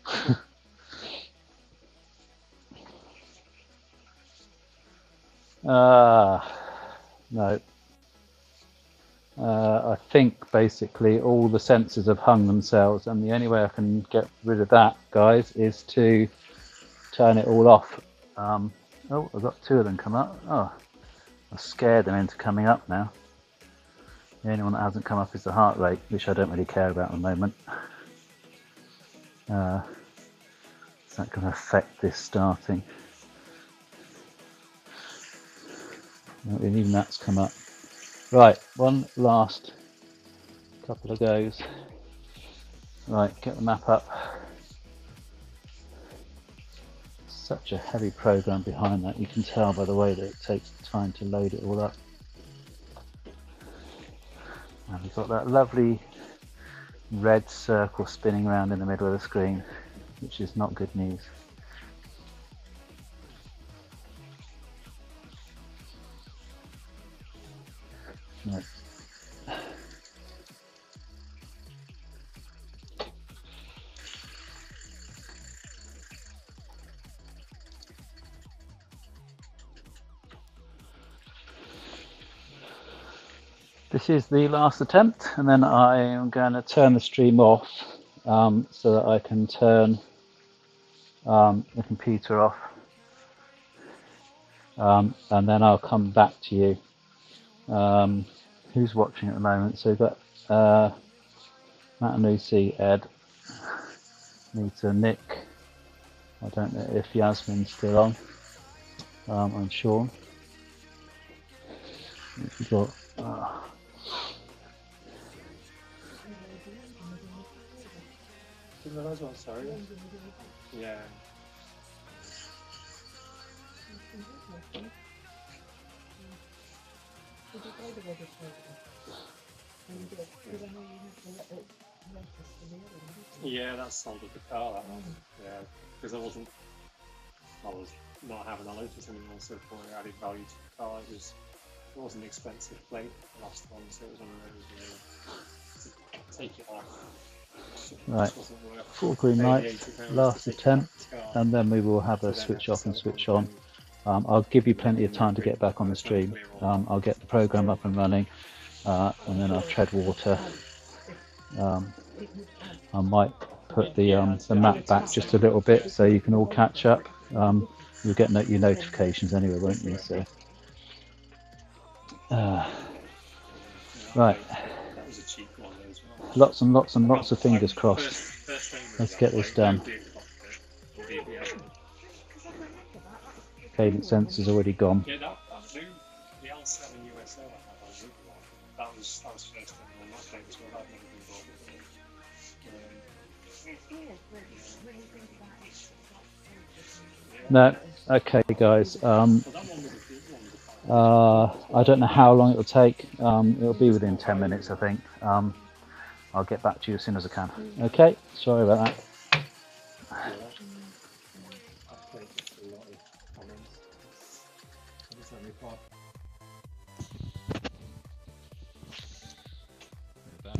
Ah, uh, no. Uh, I think basically all the sensors have hung themselves, and the only way I can get rid of that, guys, is to turn it all off. Um, oh, I've got two of them come up. Oh, I scared them into coming up now. The only one that hasn't come up is the heart rate, which I don't really care about at the moment. Uh, is that going to affect this starting? No, even that's come up. Right, one last couple of goes. Right, get the map up. Such a heavy program behind that, you can tell by the way that it takes time to load it all up. And we've got that lovely red circle spinning around in the middle of the screen, which is not good news. Right. This is the last attempt, and then I am going to turn the stream off, um, so that I can turn um, the computer off, um, and then I'll come back to you. Um, who's watching at the moment? So we've got uh, Matt and Lucy, Ed, Nita, Nick. I don't know if Yasmin's still on. Um, I'm sure. We've got, uh, sorry. Yeah. Did you play the weather for? Yeah, that sounded good. Oh, that one. Yeah, because I wasn't, I was not having a notice anymore, so for added value to the car, it was, it was an expensive plate last one, so it was one of those, take it off. Right, full green light, last attempt, and then we will have a switch off and switch on. Um, I'll give you plenty of time to get back on the stream. Um, I'll get the program up and running, uh, and then I'll tread water. Um, I might put the um, the map back just a little bit so you can all catch up. Um, you'll get no your notifications anyway, won't you? So, uh, right. Lots and lots and lots of fingers crossed. Let's get this done. Cadence sensor's already gone. Yeah, that, that new, the L seven U S L I had on Google, that was, that was first time on that date, so I've never been bothered with it. Um, no, okay guys, um, uh, I don't know how long it'll take, um, it'll be within ten minutes I think. Um, I'll get back to you as soon as I can. Okay, sorry about that.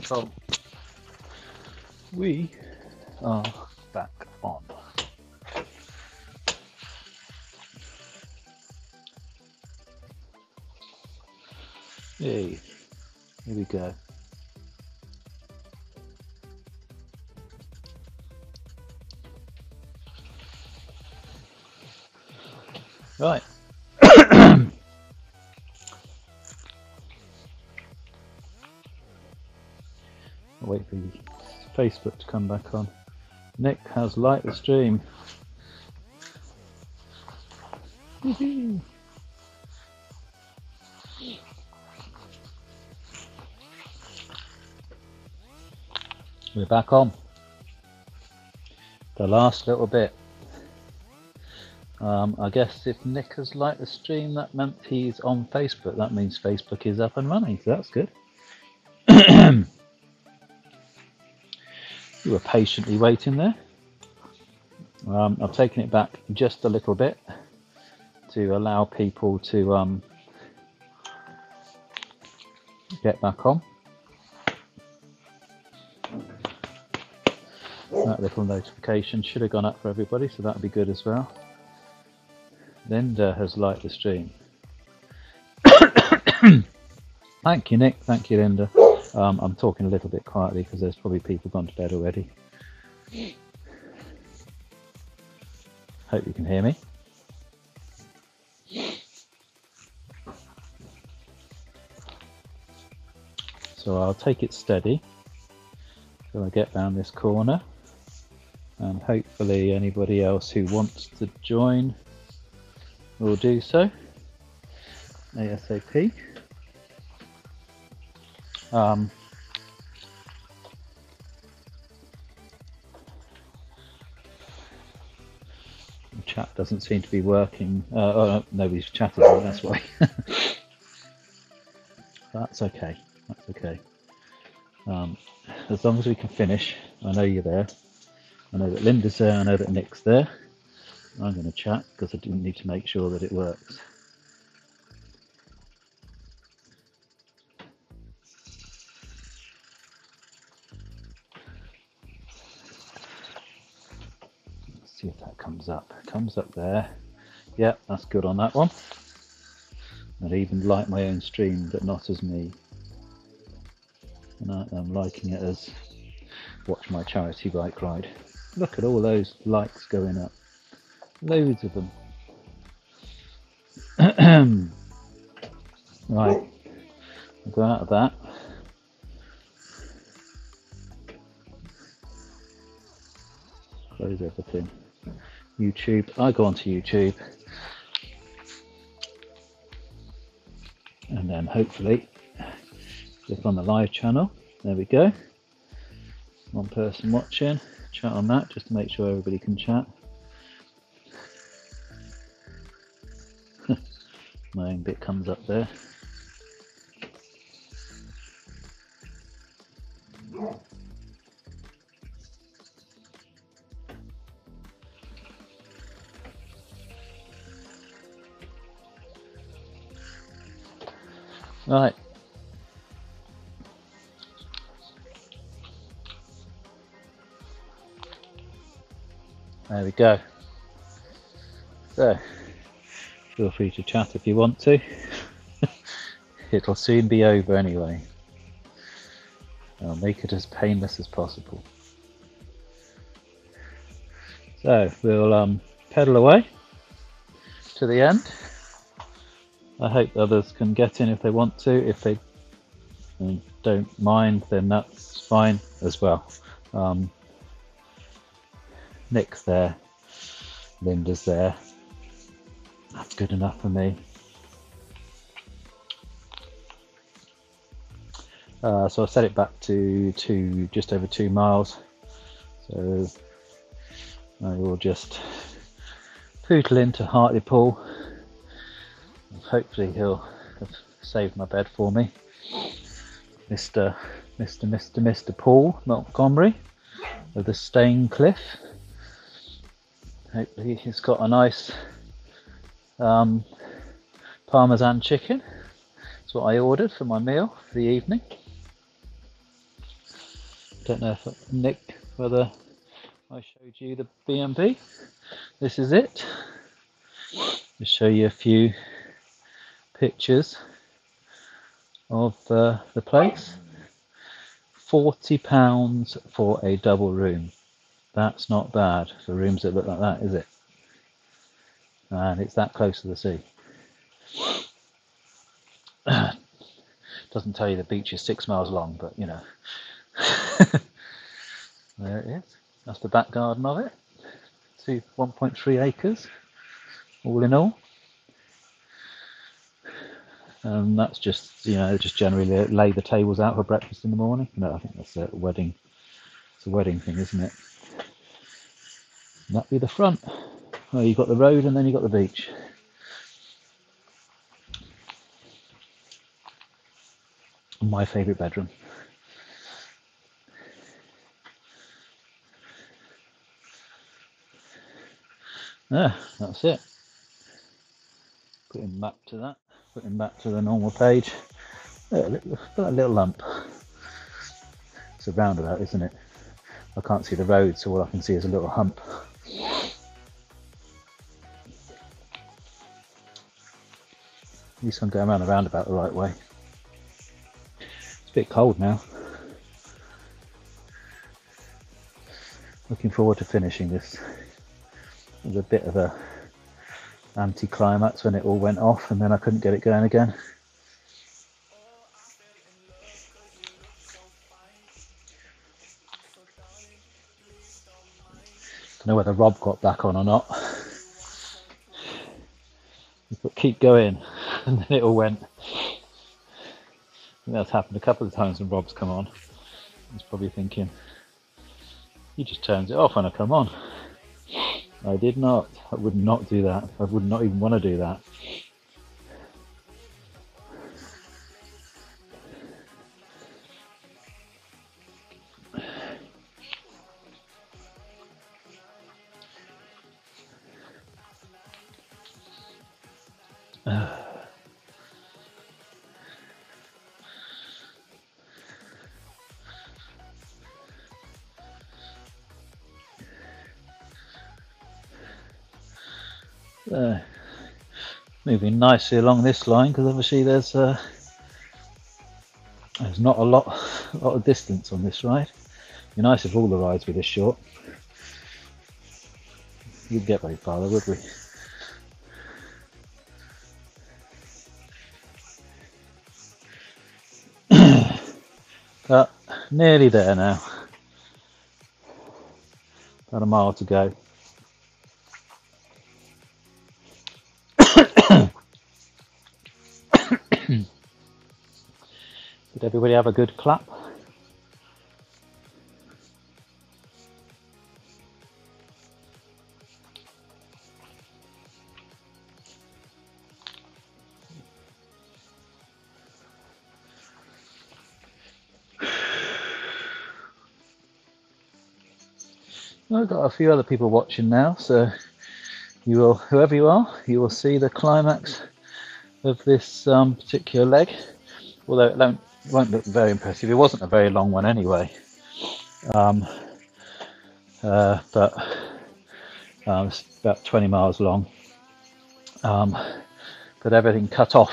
So we are back on. Yay. Here we go. Right. I'll wait for Facebook to come back on. Nick has liked the stream. Woohoo! We're back on. The last little bit. Um, I guess if Nick has liked the stream, that meant he's on Facebook. That means Facebook is up and running, so that's good. You were patiently waiting there. Um, I've taken it back just a little bit to allow people to um, get back on. That little notification should have gone up for everybody, so that would be good as well. Linda has liked the stream. Thank you, Nick. Thank you, Linda. Um, I'm talking a little bit quietly because there's probably people gone to bed already. Hope you can hear me. So I'll take it steady till I get round this corner, and hopefully anybody else who wants to join will do so ASAP. Um, chat doesn't seem to be working. Uh, oh, nobody's chatting, that's why. That's okay. That's okay. Um, as long as we can finish. I know you're there. I know that Linda's there. I know that Nick's there. I'm going to chat because I do need to make sure that it works. Let's see if that comes up. It comes up there. Yep, that's good on that one. I'd even like my own stream, but not as me. And I, I'm liking it as watch my charity bike ride. Look at all those likes going up. Loads of them. Right, I'll go out of that. Close everything. YouTube, I go onto YouTube. And then hopefully click on the live channel. There we go. One person watching, chat on that just to make sure everybody can chat. My own bit comes up there. Right. There we go. So. Feel free to chat if you want to. It'll soon be over anyway. I'll make it as painless as possible. So we'll um, pedal away to the end. I hope others can get in if they want to. If they don't mind, then that's fine as well. Um, Nick's there, Linda's there. That's good enough for me. Uh, so I set it back to two, just over two miles. So I will just poodle into Hartlepool. Hopefully he'll have saved my bed for me. Mister Mister Mister Mister Paul Montgomery of the Staincliffe. Hopefully he's got a nice Um, Parmesan chicken. That's what I ordered for my meal for the evening. Don't know if Nick whether I showed you the B and B. This is it. I'll show you a few pictures of uh, the place. forty pounds for a double room. That's not bad for rooms that look like that, is it? And it's that close to the sea. Doesn't tell you the beach is six miles long, but you know. There it is. That's the back garden of it. To one point three acres, all in all. And that's just, you know, just generally lay the tables out for breakfast in the morning. No, I think that's a wedding. It's a wedding thing, isn't it? And that'd be the front. Oh, you've got the road and then you've got the beach. My favourite bedroom. Yeah, that's it. Putting back to that, putting back to the normal page. Look, look, look at that little lump. It's a roundabout, isn't it? I can't see the road, so all I can see is a little hump. At least I'm going around the roundabout the right way. It's a bit cold now. Looking forward to finishing this. It was a bit of a anti-climax when it all went off and then I couldn't get it going again. Don't know whether Rob got back on or not. But keep going, and then it all went. That's happened a couple of times when Rob's come on. He's probably thinking, he just turns it off when I come on. I did not. I would not do that. I would not even want to do that. Uh, moving nicely along this line because obviously there's uh, there's not a lot a lot of distance on this ride. It'd be nice if all the rides were this short. We'd get very far, though, would we? But nearly there now. About a mile to go. Did everybody have a good clap? I've got a few other people watching now, so you will, whoever you are, you will see the climax of this um, particular leg, although it won't, won't look very impressive. It wasn't a very long one anyway, um, uh, but um, it's about twenty miles long, um, but everything cut off,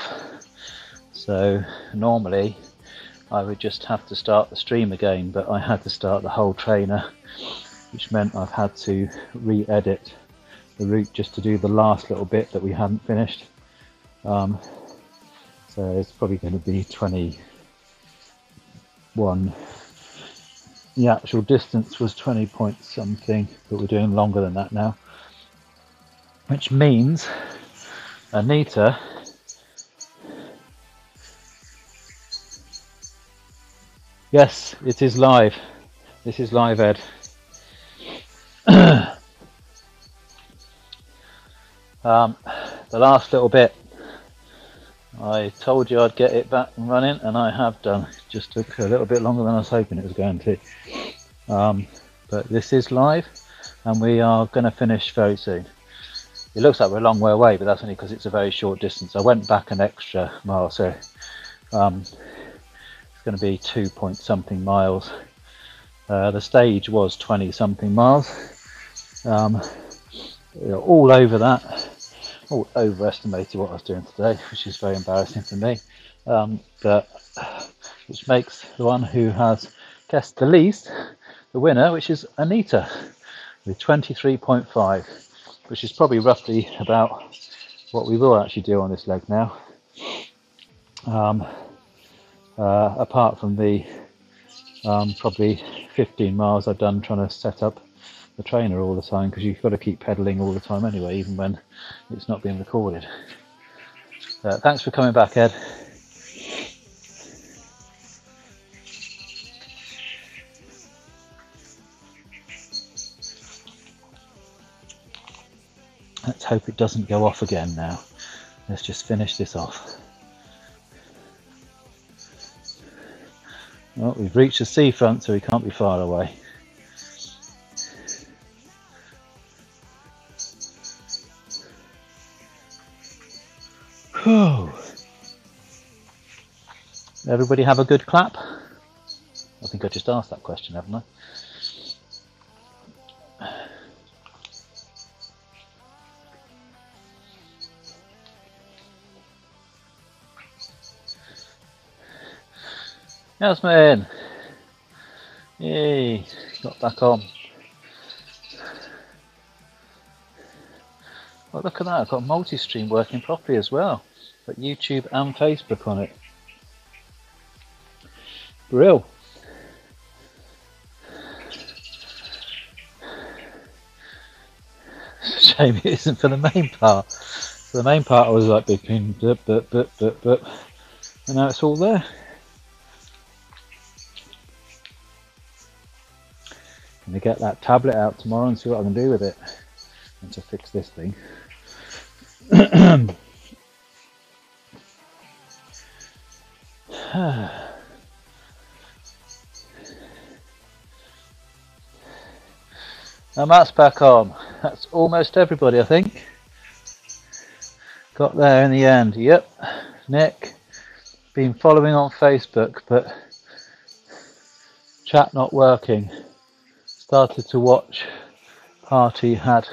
so normally I would just have to start the stream again, but I had to start the whole trainer, which meant I've had to re-edit the route just to do the last little bit that we hadn't finished. Um, so it's probably going to be twenty-one. The actual distance was twenty point something, but we're doing longer than that now, which means Anita yes, it is live. This is live, Ed. um, the last little bit, I told you I'd get it back and running, and I have done. It just took a little bit longer than I was hoping it was going to. Um, but this is live, and we are going to finish very soon. It looks like we're a long way away, but that's only because it's a very short distance. I went back an extra mile, so um, it's going to be two point something miles. Uh, the stage was twenty something miles. Um, all over that. Oh, overestimated what I was doing today, which is very embarrassing for me. um, but which makes the one who has guessed the least the winner, which is Anita with twenty-three point five, which is probably roughly about what we will actually do on this leg now, um, uh, apart from the um, probably fifteen miles I've done trying to set up the trainer all the time, because you've got to keep pedaling all the time anyway, even when it's not being recorded. Uh, thanks for coming back, Ed. Let's hope it doesn't go off again now. Let's just finish this off. Well, we've reached the seafront, so we can't be far away. Whew. Everybody have a good clap? I think I just asked that question, haven't I? Yes, man. Yay, got back on. Well, look at that, I've got multi-stream working properly as well. Got YouTube and Facebook on it. Brill. Shame it isn't for the main part. For the main part I was like between blip, blip, blip, blip, blip. And now it's all there. To get that tablet out tomorrow and see what I can do with it and to fix this thing. Now Matt's back on. That's almost everybody, I think. Got there in the end. Yep. Nick, been following on Facebook, but chat not working. Started to watch party, had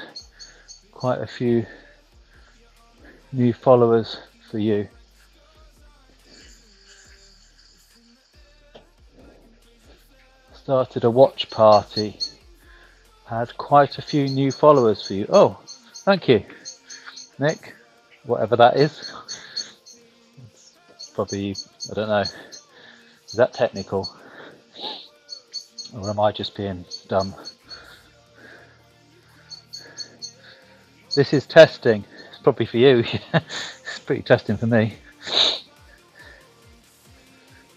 quite a few new followers for you. Started a watch party, had quite a few new followers for you. Oh, thank you, Nick, whatever that is. It's probably, I don't know, is that technical? Or am I just being dumb? This is testing. It's probably for you. It's pretty testing for me.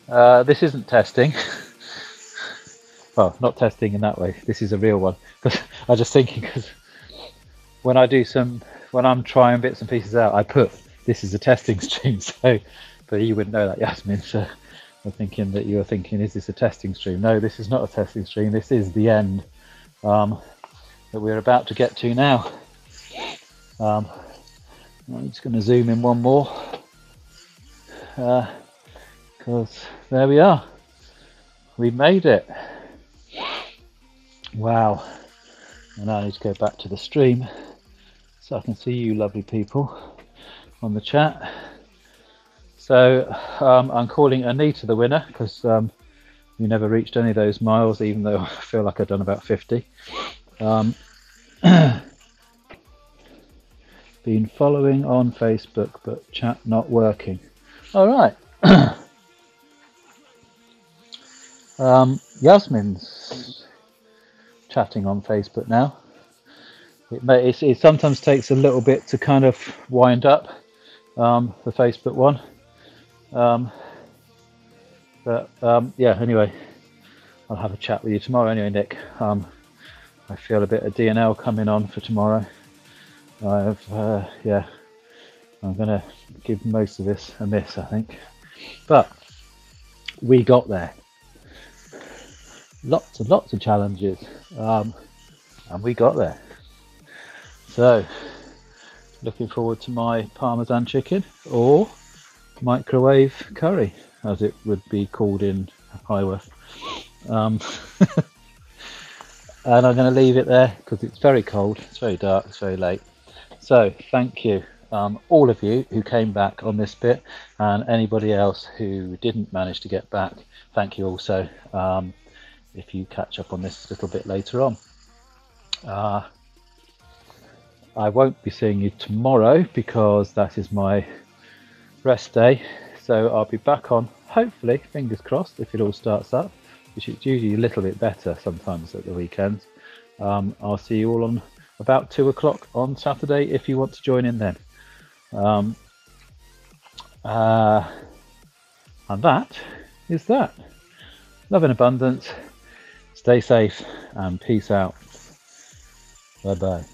Uh, this isn't testing. Well, not testing in that way. This is a real one. I was just thinking, because when I do some, when I'm trying bits and pieces out, I put this is a testing stream. So, but you wouldn't know that, Yasmin. So. I'm thinking that you're thinking, is this a testing stream? No, this is not a testing stream. This is the end um, that we're about to get to now. Um, I'm just going to zoom in one more, because uh, there we are. We made it. Wow. And I need to go back to the stream so I can see you lovely people on the chat. So um, I'm calling Anita the winner, because um, you never reached any of those miles, even though I feel like I've done about fifty. Um, been following on Facebook, but chat not working. All right. um, Yasmin's chatting on Facebook now. It, may, it, it sometimes takes a little bit to kind of wind up um, the Facebook one. Um, but um, yeah, anyway, I'll have a chat with you tomorrow anyway, Nick. Um, I feel a bit of D N L coming on for tomorrow. I've, uh, yeah, I'm going to give most of this a miss, I think. But we got there. Lots and lots of challenges. Um, and we got there. So, looking forward to my Parmesan chicken, or microwave curry, as it would be called in Highworth. Um, and I'm going to leave it there because it's very cold, it's very dark, it's very late. So thank you um, all of you who came back on this bit, and anybody else who didn't manage to get back, thank you also, um, if you catch up on this a little bit later on. Uh, I won't be seeing you tomorrow because that is my rest day, so I'll be back on, hopefully, fingers crossed, if it all starts up, which is usually a little bit better sometimes at the weekends. Um, I'll see you all on about two o'clock on Saturday if you want to join in then. Um, uh, and that is that. Love in abundance, stay safe, and peace out. Bye bye.